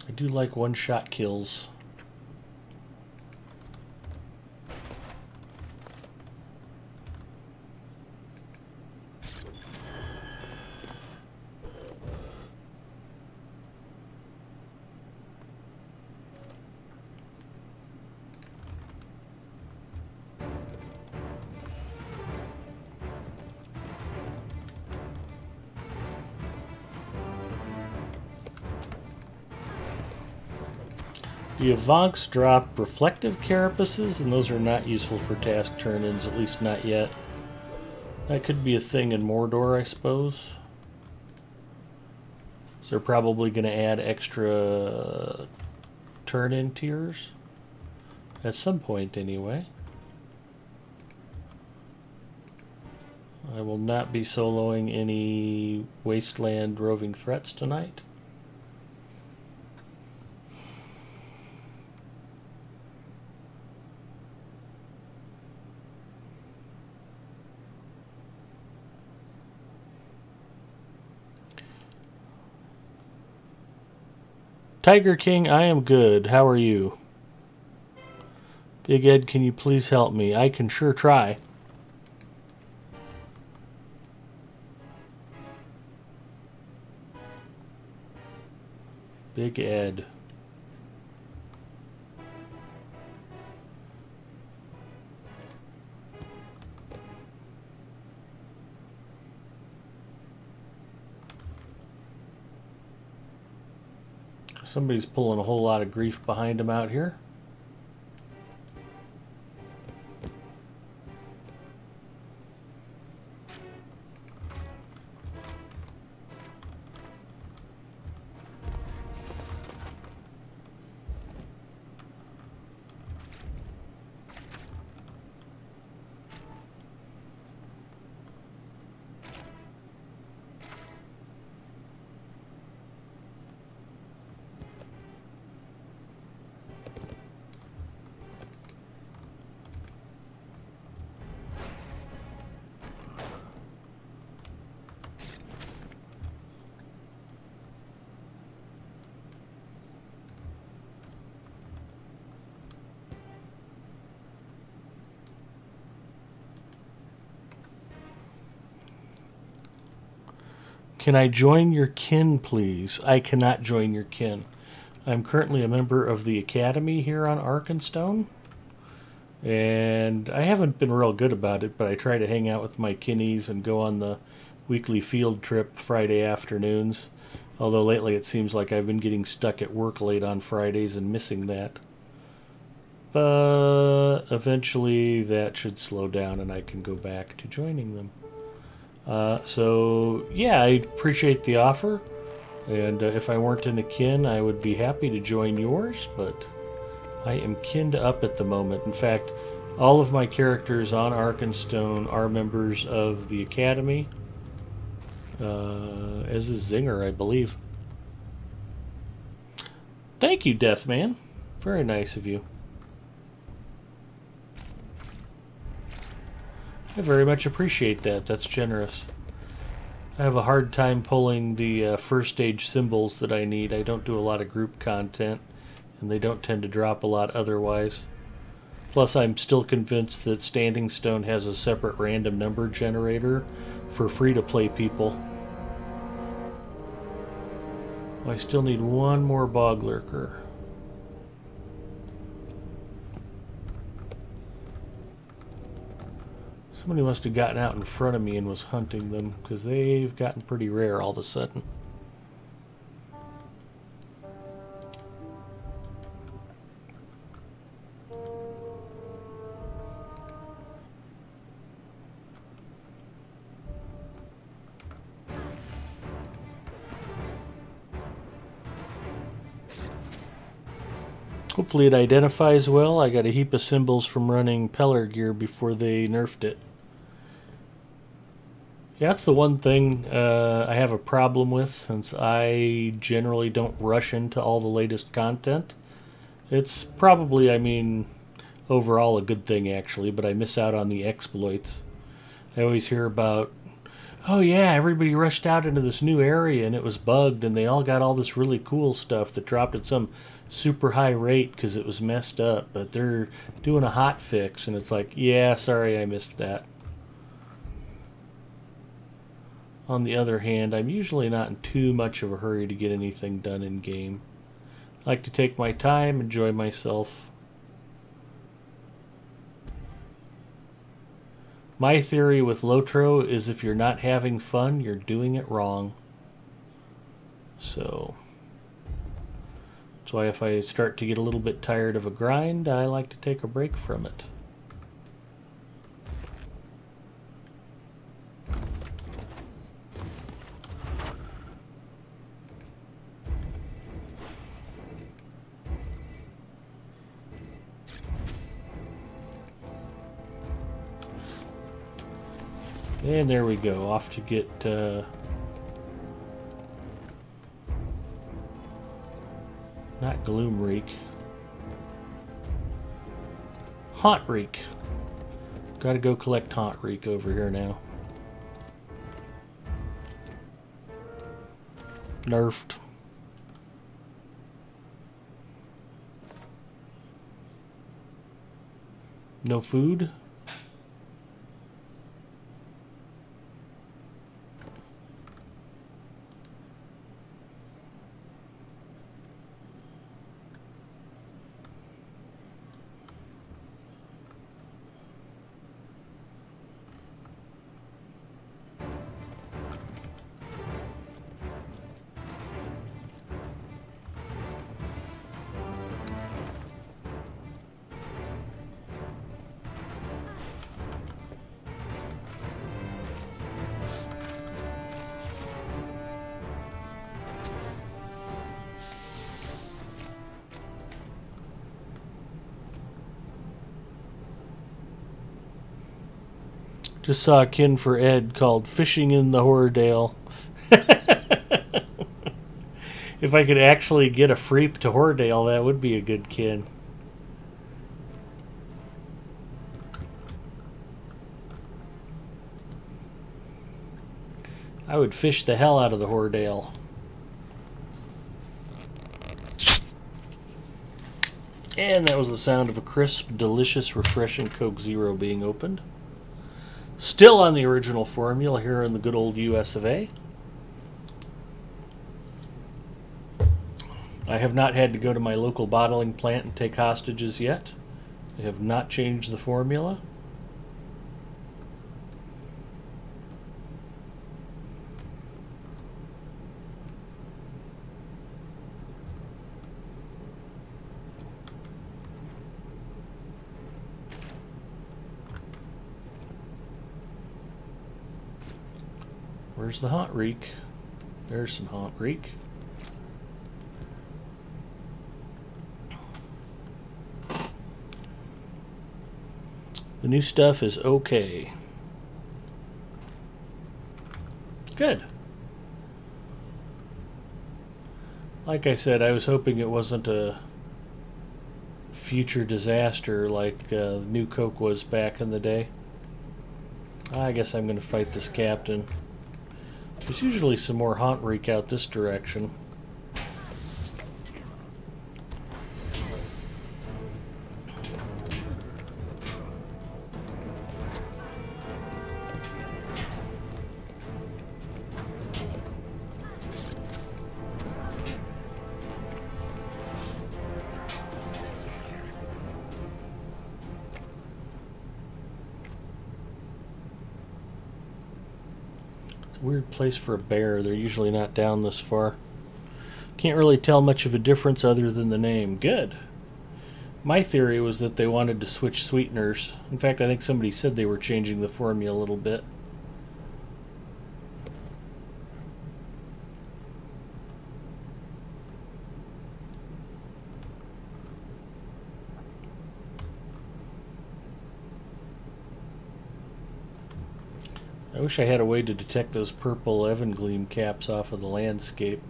I do like one-shot kills. The Avonks drop reflective carapaces, and those are not useful for task turn-ins, at least not yet. That could be a thing in Mordor, I suppose. So they're probably going to add extra turn-in tiers. At some point, anyway. I will not be soloing any Wasteland roving threats tonight. Tiger King, I am good. How are you? Big Ed, can you please help me? I can sure try. Big Ed. Somebody's pulling a whole lot of grief behind him out here. Can I join your kin, please? I cannot join your kin. I'm currently a member of the Academy here on Arkenstone, and I haven't been real good about it, but I try to hang out with my kinnies and go on the weekly field trip Friday afternoons, although lately it seems like I've been getting stuck at work late on Fridays and missing that. But eventually that should slow down and I can go back to joining them. So, yeah, I appreciate the offer. And if I weren't in a kin, I would be happy to join yours, but I am kinned up at the moment. In fact, all of my characters on Arkenstone are members of the Academy, as is Zinger, I believe. Thank you, Deathman. Very nice of you. I very much appreciate that. That's generous. I have a hard time pulling the first age symbols that I need. I don't do a lot of group content, and they don't tend to drop a lot otherwise. Plus, I'm still convinced that Standing Stone has a separate random number generator for free-to-play people. I still need one more Bog Lurker. Somebody must have gotten out in front of me and was hunting them, because they've gotten pretty rare all of a sudden. Hopefully it identifies well. I got a heap of symbols from running Peller gear before they nerfed it. Yeah, that's the one thing I have a problem with, since I generally don't rush into all the latest content. It's probably, I mean, overall a good thing actually, but I miss out on the exploits. I always hear about, oh yeah, everybody rushed out into this new area and it was bugged and they all got all this really cool stuff that dropped at some super high rate because it was messed up, but they're doing a hot fix, and it's like, yeah, sorry I missed that. On the other hand, I'm usually not in too much of a hurry to get anything done in game. I like to take my time, enjoy myself. My theory with Lotro is if you're not having fun, you're doing it wrong. So that's why if I start to get a little bit tired of a grind, I like to take a break from it. And there we go, off to get not Gloomreek, Hauntreek. Gotta go collect Hauntreek over here now. Nerfed. No food? Just saw a kin for Ed called Fishing in the Hoardale. If I could actually get a freep to Hoardale, that would be a good kin. I would fish the hell out of the Hoardale. And that was the sound of a crisp, delicious, refreshing Coke Zero being opened. Still on the original formula here in the good old US of A. I have not had to go to my local bottling plant and take hostages yet. They have not changed the formula. Where's the haunt reek? There's some haunt reek. The new stuff is okay. Good. Like I said, I was hoping it wasn't a future disaster like New Coke was back in the day. I guess I'm going to fight this captain. There's usually some more haunt reek out this direction. Place for a bear. They're usually not down this far. Can't really tell much of a difference other than the name. Good. My theory was that they wanted to switch sweeteners. In fact, I think somebody said they were changing the formula a little bit. I wish I had a way to detect those purple Evengleam caps off of the landscape.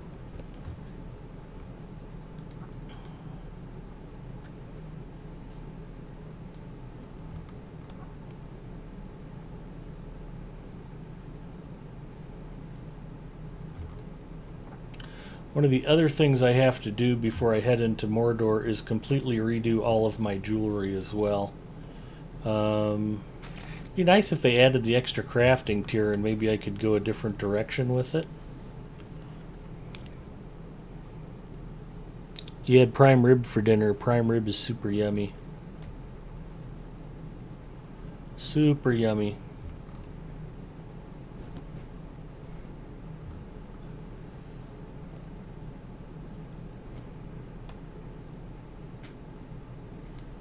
One of the other things I have to do before I head into Mordor is completely redo all of my jewelry as well. It'd be nice if they added the extra crafting tier and maybe I could go a different direction with it. You had prime rib for dinner. Prime rib is super yummy. Super yummy.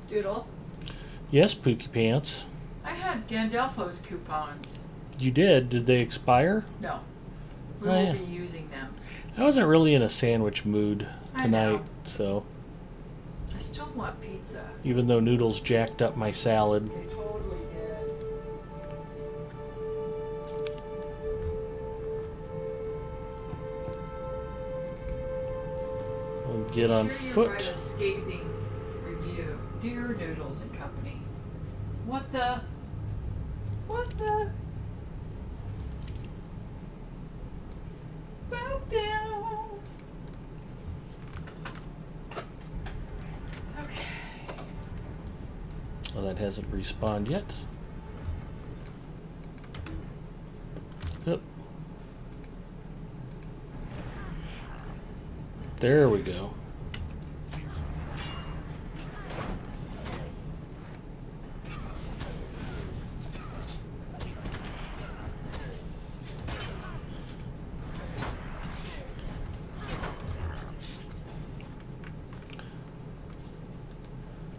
Doodle? Yes, Pookie Pants. I had Gandalfo's coupons. You did? Did they expire? No. We won't be using them. I wasn't really in a sandwich mood tonight, so. I still want pizza. Even though Noodles jacked up my salad. They totally did. We'll get on foot. You write a scathing review. Dear Noodles and Company. What the? What the? Bow down. Okay. Well, that hasn't respawned yet. Yep. There we go.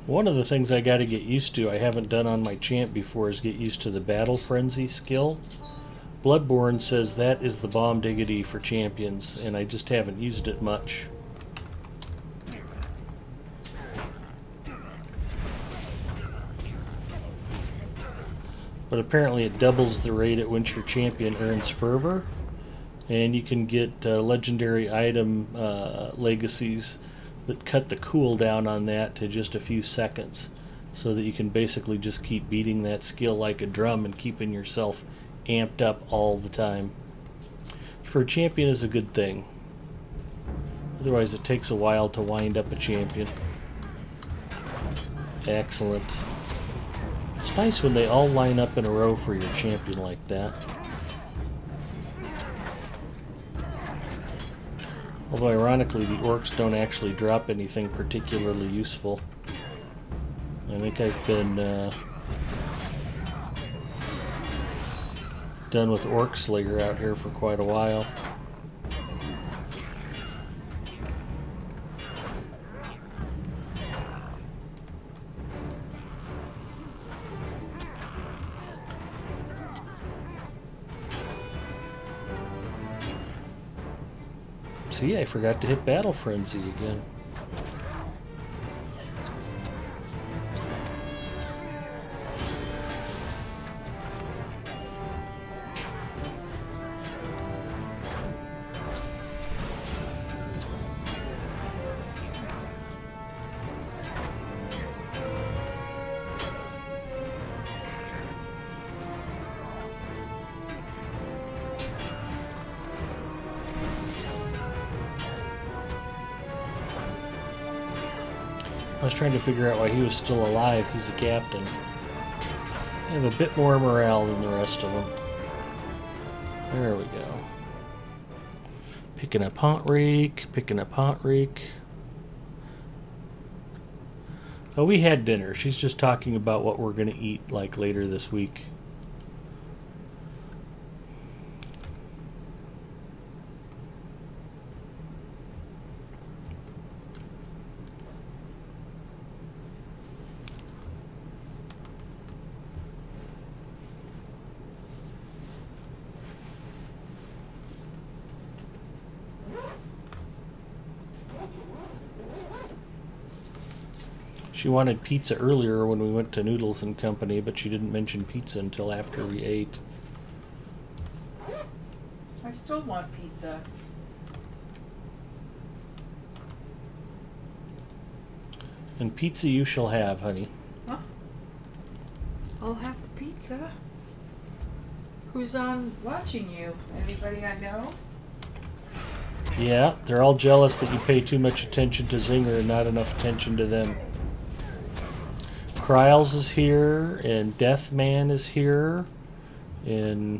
One of the things I got to get used to, I haven't done on my champ before, is get used to the Battle Frenzy skill. Bloodborne says that is the bomb diggity for champions, and I just haven't used it much. But apparently it doubles the rate at which your champion earns fervor, and you can get legendary item legacies that cut the cooldown on that to just a few seconds so that you can basically just keep beating that skill like a drum and keeping yourself amped up all the time. For a champion is a good thing. Otherwise it takes a while to wind up a champion. Excellent. It's nice when they all line up in a row for your champion like that. Although ironically, the orcs don't actually drop anything particularly useful. I think I've been done with Orc Slayer out here for quite a while. See, I forgot to hit Battle Frenzy again. Trying to figure out why he was still alive. He's a captain. I have a bit more morale than the rest of them. There we go. Picking up Haunt Rake, picking up Haunt Rake. Oh, we had dinner. She's just talking about what we're going to eat, like, later this week. She wanted pizza earlier when we went to Noodles and Company, but she didn't mention pizza until after we ate. I still want pizza. And pizza you shall have, honey. Huh? I'll have the pizza. Who's on watching you? Anybody I know? Yeah, they're all jealous that you pay too much attention to Zinger and not enough attention to them. Cryles is here, and Deathman is here, and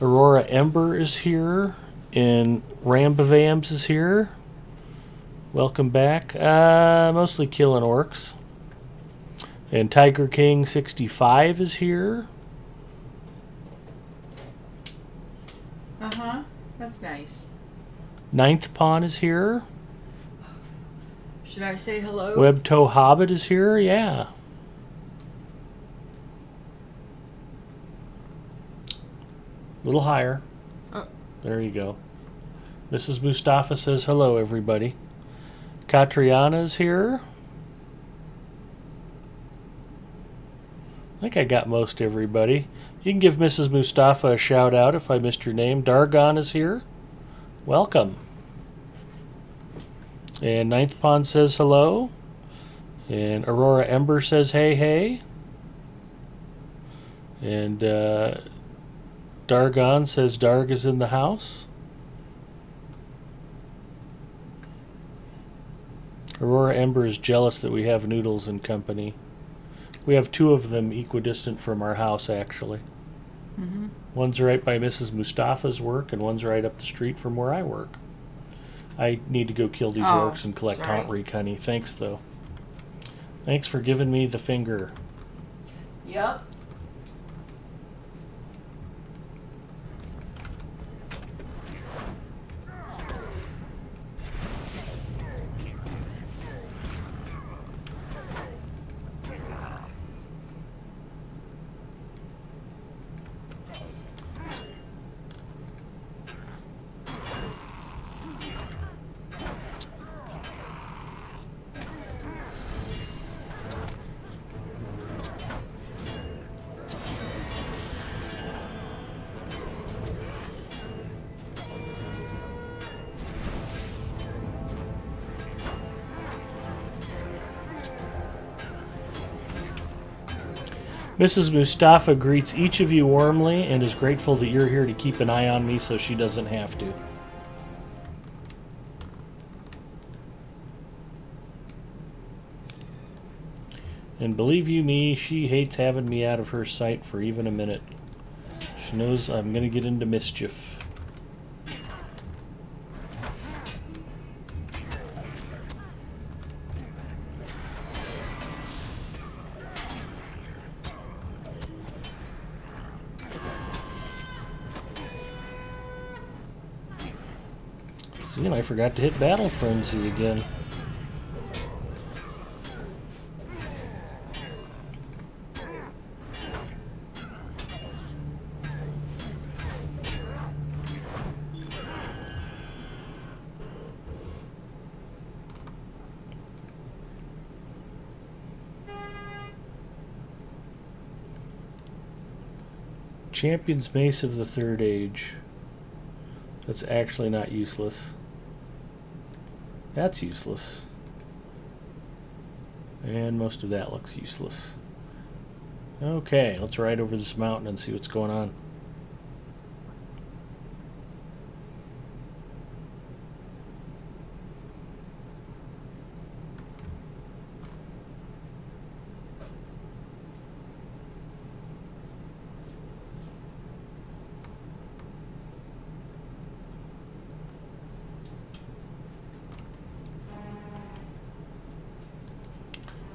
Aurora Ember is here, and Rambavams is here. Welcome back. Mostly killing orcs. And Tiger King 65 is here. Uh-huh. That's nice. Ninth Pawn is here. Should I say hello? Webtoe Hobbit is here, yeah. A little higher. Oh. There you go. Mrs. Mustafa says hello, everybody. Catriona is here. I think I got most everybody. You can give Mrs. Mustafa a shout out if I missed your name. Dargon is here. Welcome. And Ninth Pawn says hello. And Aurora Ember says hey, hey. And Dargon says Darg is in the house. Aurora Ember is jealous that we have Noodles and Company. We have two of them equidistant from our house, actually. Mm-hmm. One's right by Mrs. Mustafa's work, and one's right up the street from where I work. I need to go kill these orcs and collect Haunt Reek, honey. Thanks, though. Thanks for giving me the finger. Yep. Mrs. Mustafa greets each of you warmly and is grateful that you're here to keep an eye on me so she doesn't have to. And believe you me, she hates having me out of her sight for even a minute. She knows I'm going to get into mischief. See, and I forgot to hit Battle Frenzy again. Champion's Mace of the Third Age. That's actually not useless. That's useless. And most of that looks useless. Okay, let's ride over this mountain and see what's going on.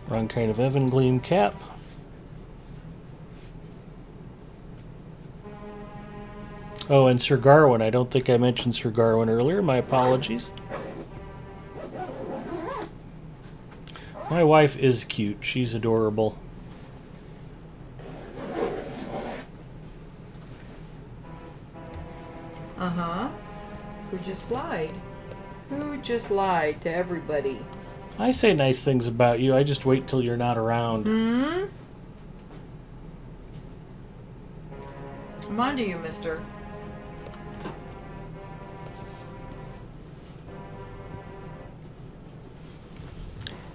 Wrong kind of Evengleam cap. Oh, and Sir Garwin. I don't think I mentioned Sir Garwin earlier. My apologies. My wife is cute. She's adorable. Uh-huh. Who just lied? Who just lied to everybody? I say nice things about you. I just wait till you're not around. Mm-hmm. I'm on to you, mister.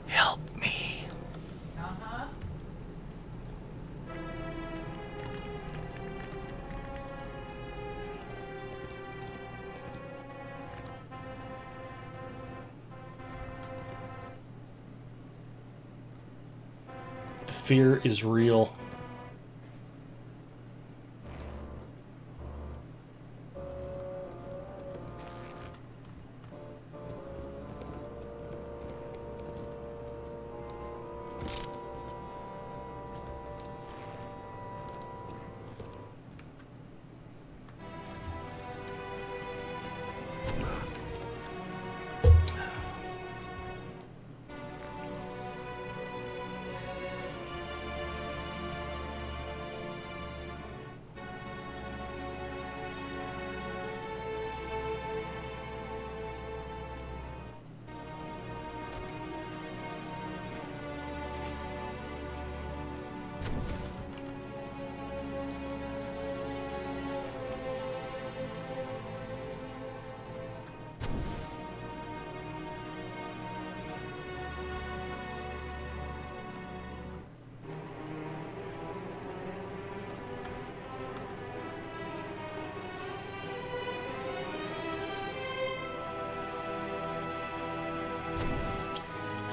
Help me. Uh-huh. Fear is real.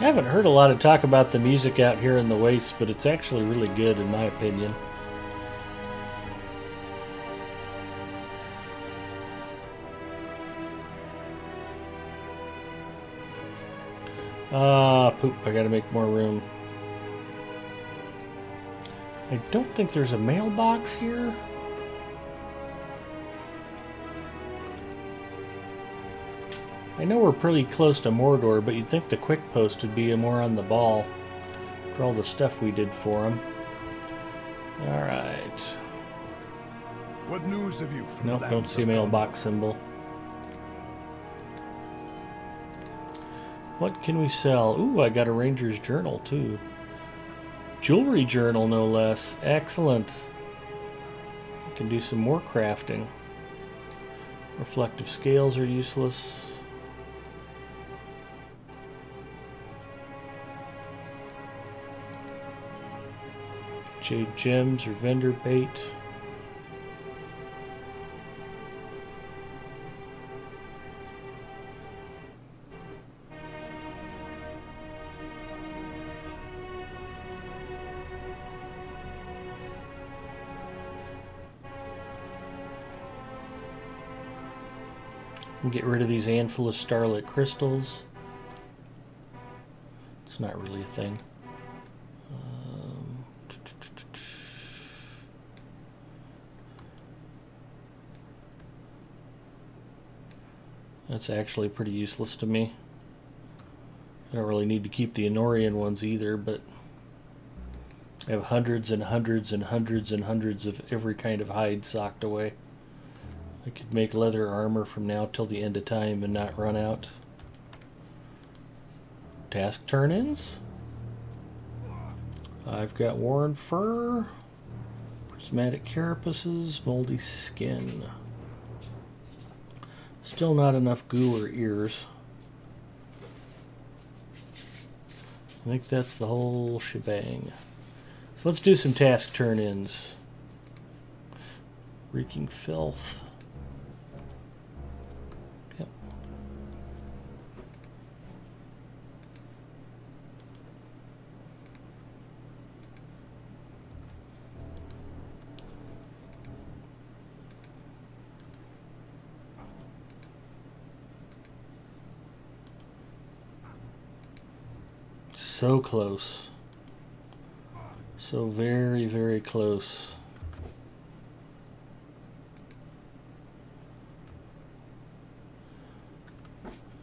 I haven't heard a lot of talk about the music out here in the Wastes, but it's actually really good in my opinion. Poop, I gotta make more room. I don't think there's a mailbox here. I know we're pretty close to Mordor, but you'd think the Quick Post would be more on the ball for all the stuff we did for him. Alright. What news have you? Nope, don't see a mailbox symbol. What can we sell? Ooh, I got a Ranger's Journal, too. Jewelry Journal, no less. Excellent. I can do some more crafting. Reflective scales are useless. Jade gems or vendor bait. And get rid of these handful of Starlit Crystals. It's not really a thing. That's actually pretty useless to me. I don't really need to keep the Anorian ones either, but I have hundreds and hundreds and hundreds and hundreds of every kind of hide socked away. I could make leather armor from now till the end of time and not run out. Task turn-ins? I've got worn fur, prismatic carapaces, moldy skin. Still not enough goo or ears. I think that's the whole shebang. So let's do some task turn-ins. Reeking filth. Yep. So close. So very, very close.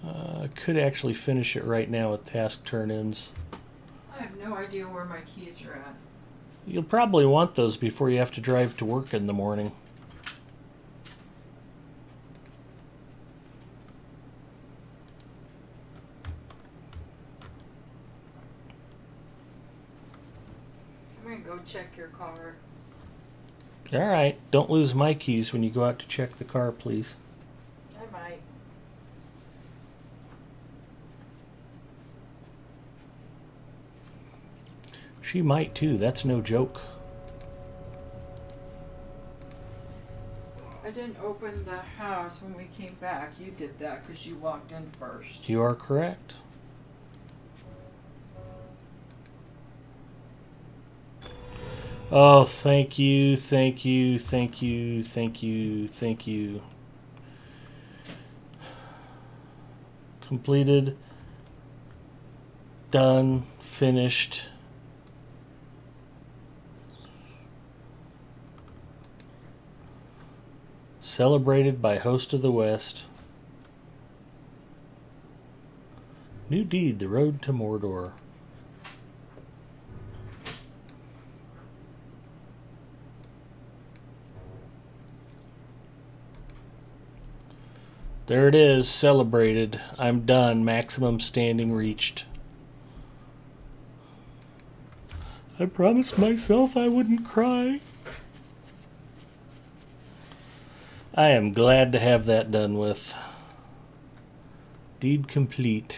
I could actually finish it right now with task turn-ins. I have no idea where my keys are at. You'll probably want those before you have to drive to work in the morning. Check your car. All right. Don't lose my keys when you go out to check the car, please. I might. She might too. That's no joke. I didn't open the house when we came back. You did that because you walked in first. You are correct. Oh, thank you, thank you, thank you, thank you, thank you. Completed. Done. Finished. Celebrated by Host of the West. New deed, the road to Mordor. There it is, celebrated. I'm done. Maximum standing reached. I promised myself I wouldn't cry. I am glad to have that done with. Deed complete.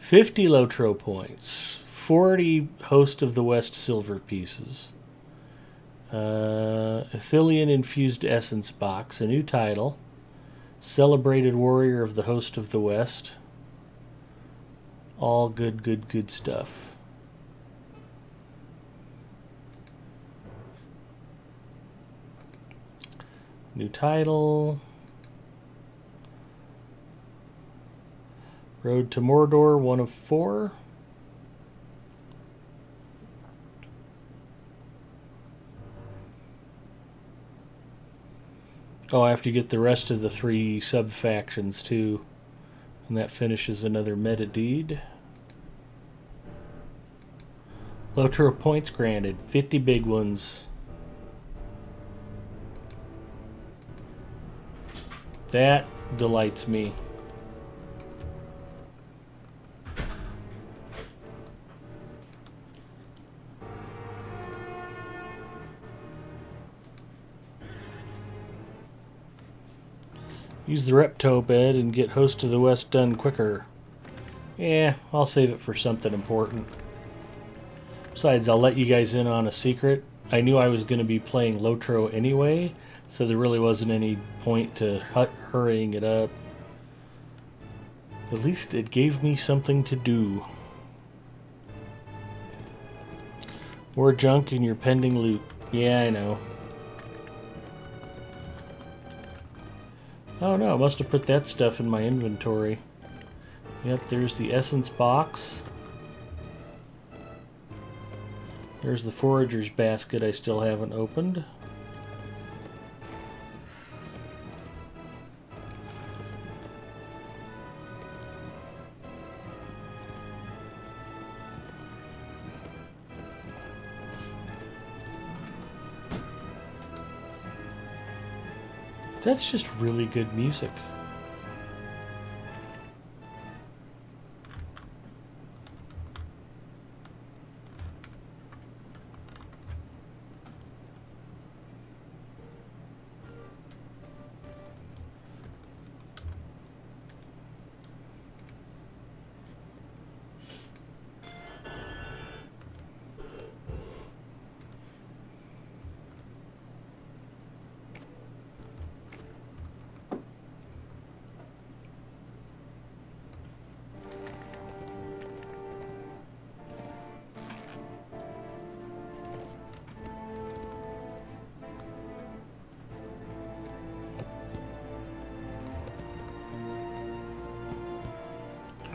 50 Lotro points. 40 Host of the West silver pieces. Ithilien infused essence box. A new title. Celebrated warrior of the Host of the West. All good, good, good stuff. New title. Road to Mordor, 1 of 4. Oh, I have to get the rest of the 3 sub-factions, too. And that finishes another meta-deed. Lotro points granted. 50 big ones. That delights me. Use the Reptoe bed and get Host of the West done quicker. Yeah, I'll save it for something important. Besides, I'll let you guys in on a secret. I knew I was going to be playing Lotro anyway, so there really wasn't any point to hurrying it up. At least it gave me something to do. More junk in your pending loot. Yeah, I know. Oh no, I must have put that stuff in my inventory. Yep, there's the essence box. There's the forager's basket I still haven't opened. That's just really good music.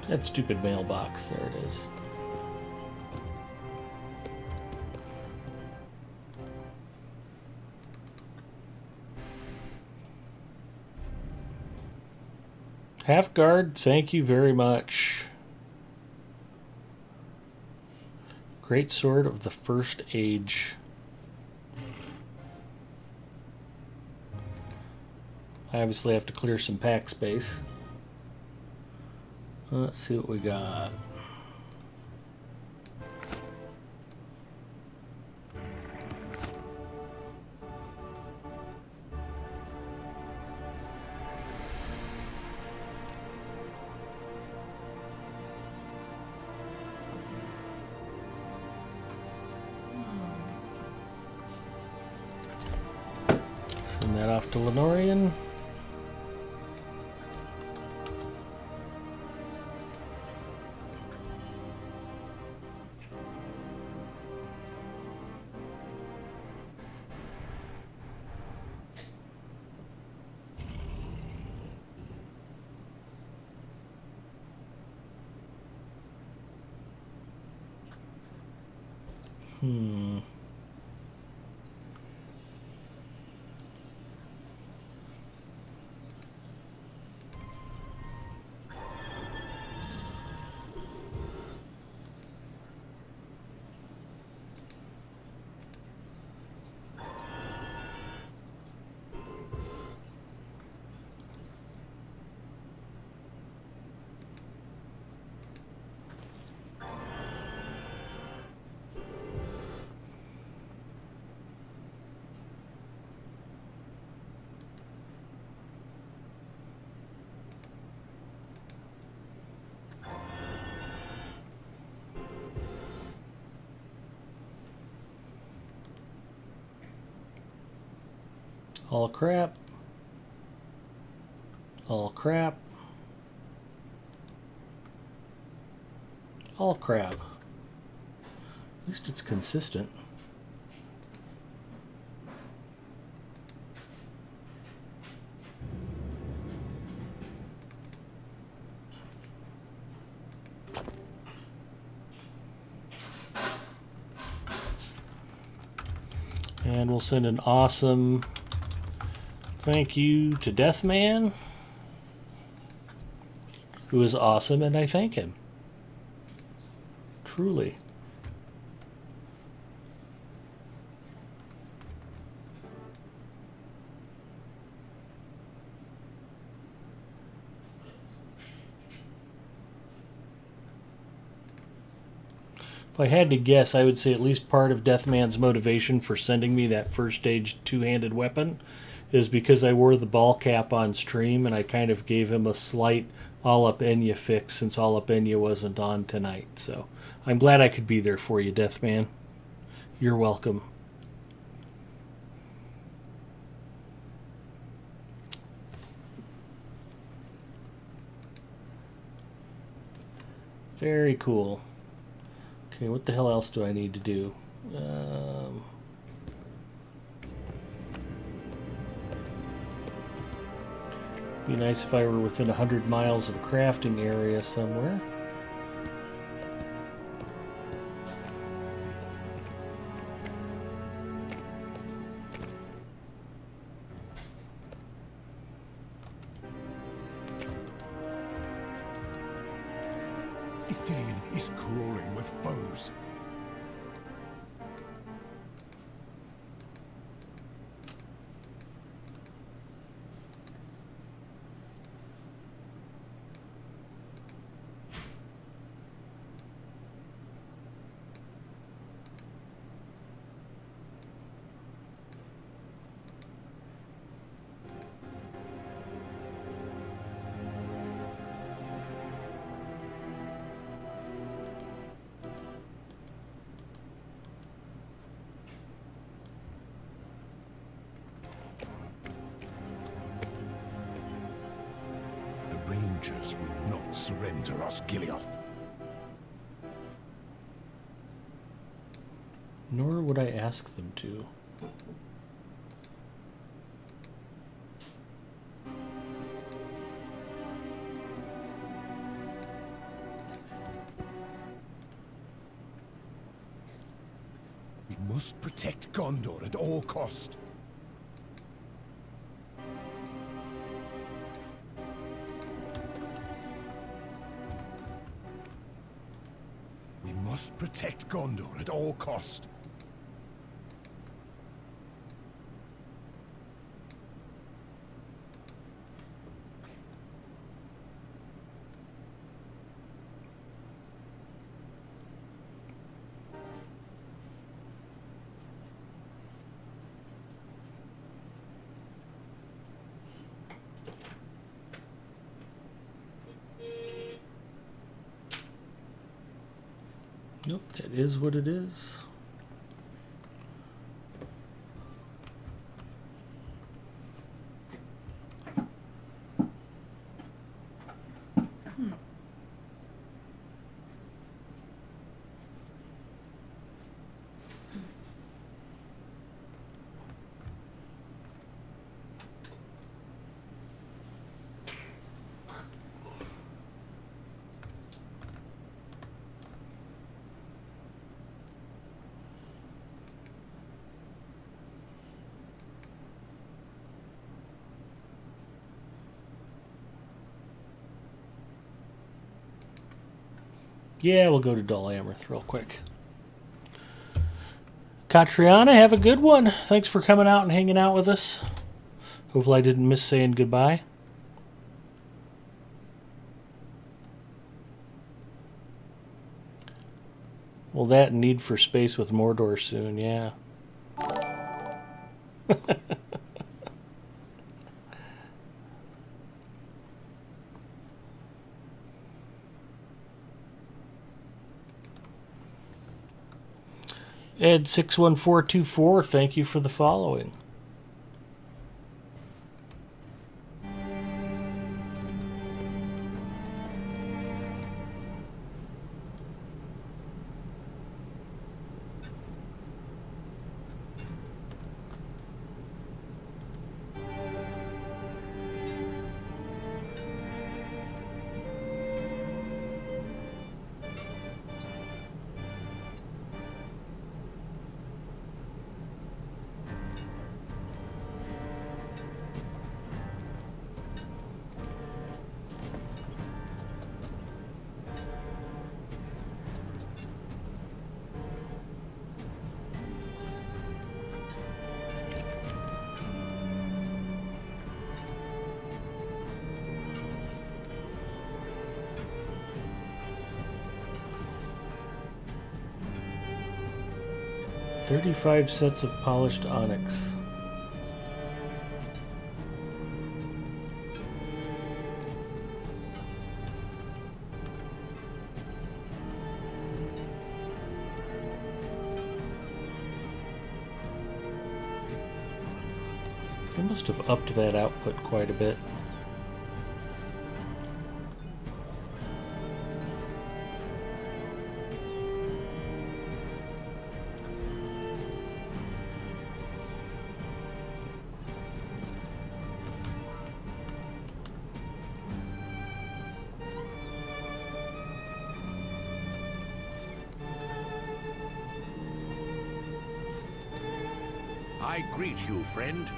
That stupid mailbox, there it is. Half guard, thank you very much. Great sword of the first age. I obviously have to clear some pack space. Let's see what we got. Send that off to Lenorian. All crap. All crap. All crap. At least it's consistent. And we'll send an awesome thank you to Deathman, who is awesome, and I thank him. Truly. If I had to guess, I would say at least part of Deathman's motivation for sending me that first stage two-handed weapon is because I wore the ball cap on stream and I kind of gave him a slight All Up Enya fix since All Up Enya wasn't on tonight. So I'm glad I could be there for you, Deathman. You're welcome. Very cool. Okay, what the hell else do I need to do? Be nice if I were within 100 miles of a crafting area somewhere. Ithilien is crawling with foes. Rangers will not surrender Osgiliath. Nor would I ask them to. We must protect Gondor at all cost. We must protect Gondor at all cost. Is what it is. Yeah, we'll go to Dull Amorth real quick. Catriona, have a good one. Thanks for coming out and hanging out with us. Hopefully I didn't miss saying goodbye. Well, that Need for Space with Mordor soon, yeah. Ed61424, thank you for the following. Five sets of polished onyx. They must have upped that output quite a bit. Friend.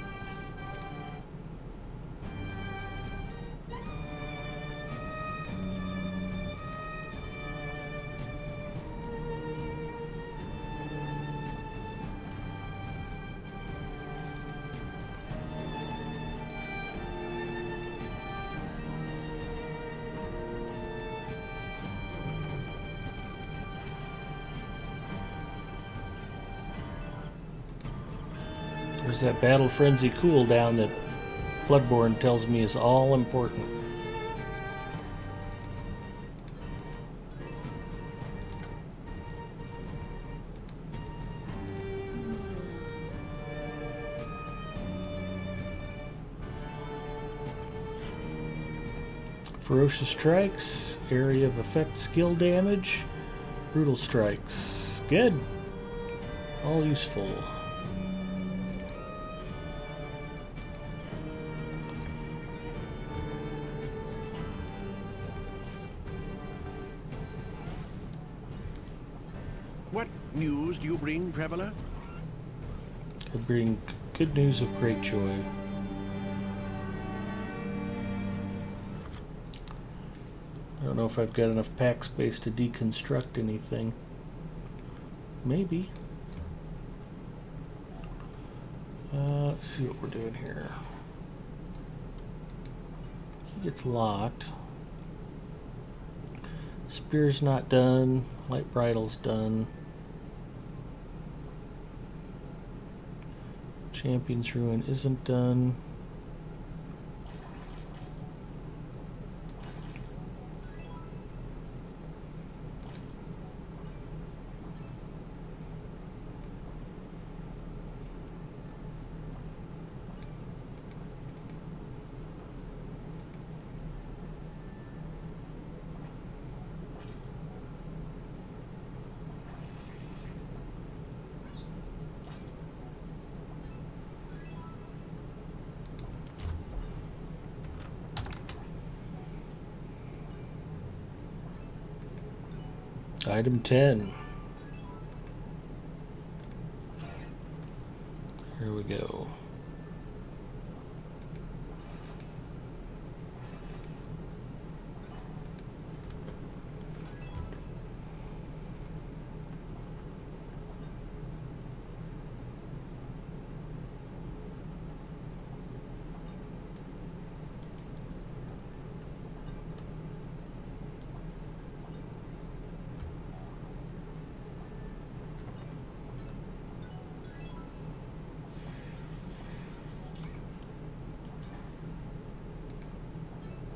That battle frenzy cooldown that Bloodborne tells me is all important. Ferocious Strikes, Area of Effect Skill Damage, Brutal Strikes. Good. All useful. What news do you bring, Traveler? I bring good news of great joy. I don't know if I've got enough pack space to deconstruct anything. Maybe. Let's see what we're doing here. He gets locked. Spear's not done. Light bridle's done. Champion's Ruin isn't done. Item 10. Here we go.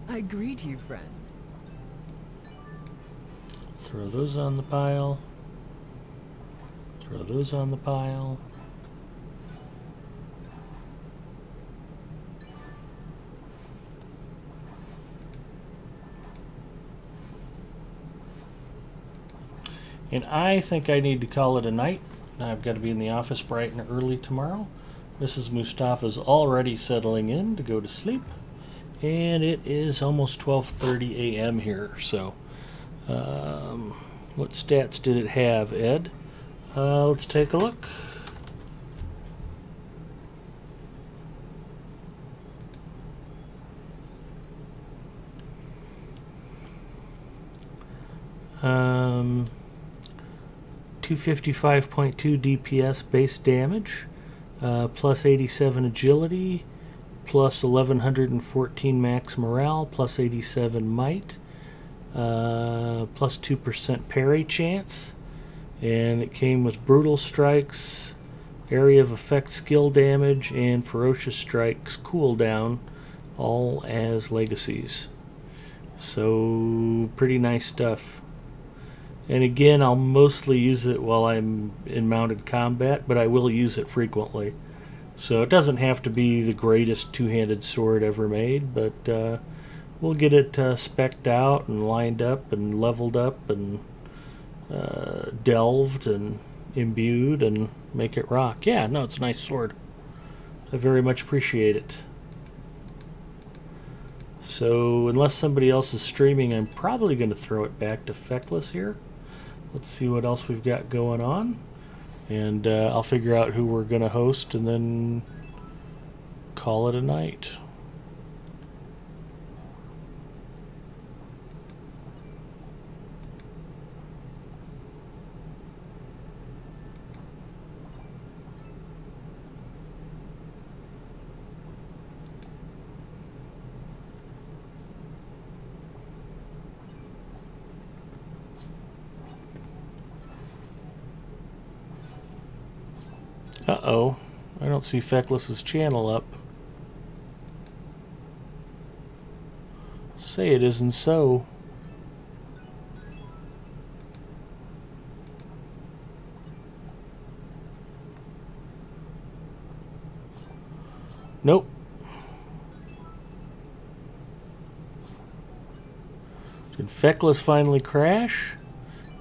I greet you, friend. Throw those on the pile. Throw those on the pile. And I think I need to call it a night. I've got to be in the office bright and early tomorrow. Mrs. Mustafa's already settling in to go to sleep. And it is almost 12:30 a.m. here, so what stats did it have, Ed? Let's take a look. Um, 255.2 DPS base damage, plus 87 agility, plus 1114 max morale, plus 87 might, plus 2% parry chance, and it came with Brutal Strikes, Area of Effect skill damage, and Ferocious Strikes cooldown, all as legacies. So pretty nice stuff. And again, I'll mostly use it while I'm in mounted combat, but I will use it frequently. So it doesn't have to be the greatest two-handed sword ever made, but we'll get it spec'd out and lined up and leveled up and delved and imbued and make it rock. Yeah, no, it's a nice sword. I very much appreciate it. So unless somebody else is streaming, I'm probably going to throw it back to Feckless here. Let's see what else we've got going on. And I'll figure out who we're going to host and then call it a night. Uh-oh, I don't see Feckless's channel up. Say it isn't so. Nope. Did Feckless finally crash?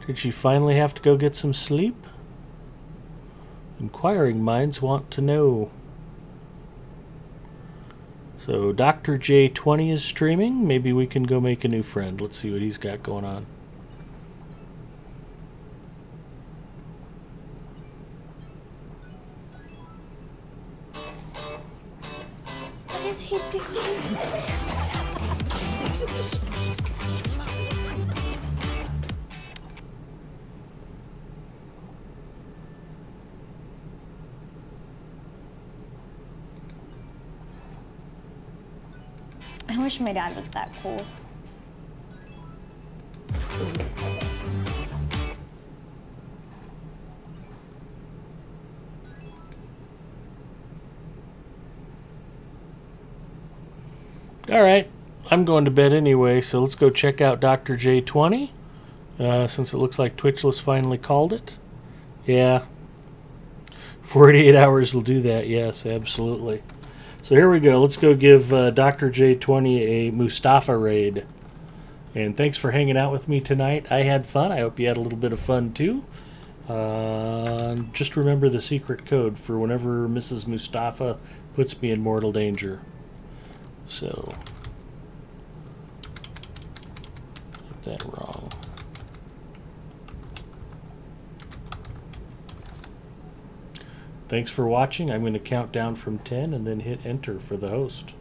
Did she finally have to go get some sleep? Inquiring minds want to know. So Dr. J20 is streaming. Maybe we can go make a new friend. Let's see what he's got going on. What is he doing? I wish my dad was that cool. All right, I'm going to bed anyway, so let's go check out Dr. J20, since it looks like Twitchless finally called it. Yeah, 48 hours will do that, yes, absolutely. So here we go. Let's go give Dr. J20 a Mustafa raid. And thanks for hanging out with me tonight. I had fun. I hope you had a little bit of fun too. Just remember the secret code for whenever Mrs. Mustafa puts me in mortal danger. So, get that wrong. Thanks for watching. I'm going to count down from 10 and then hit enter for the host.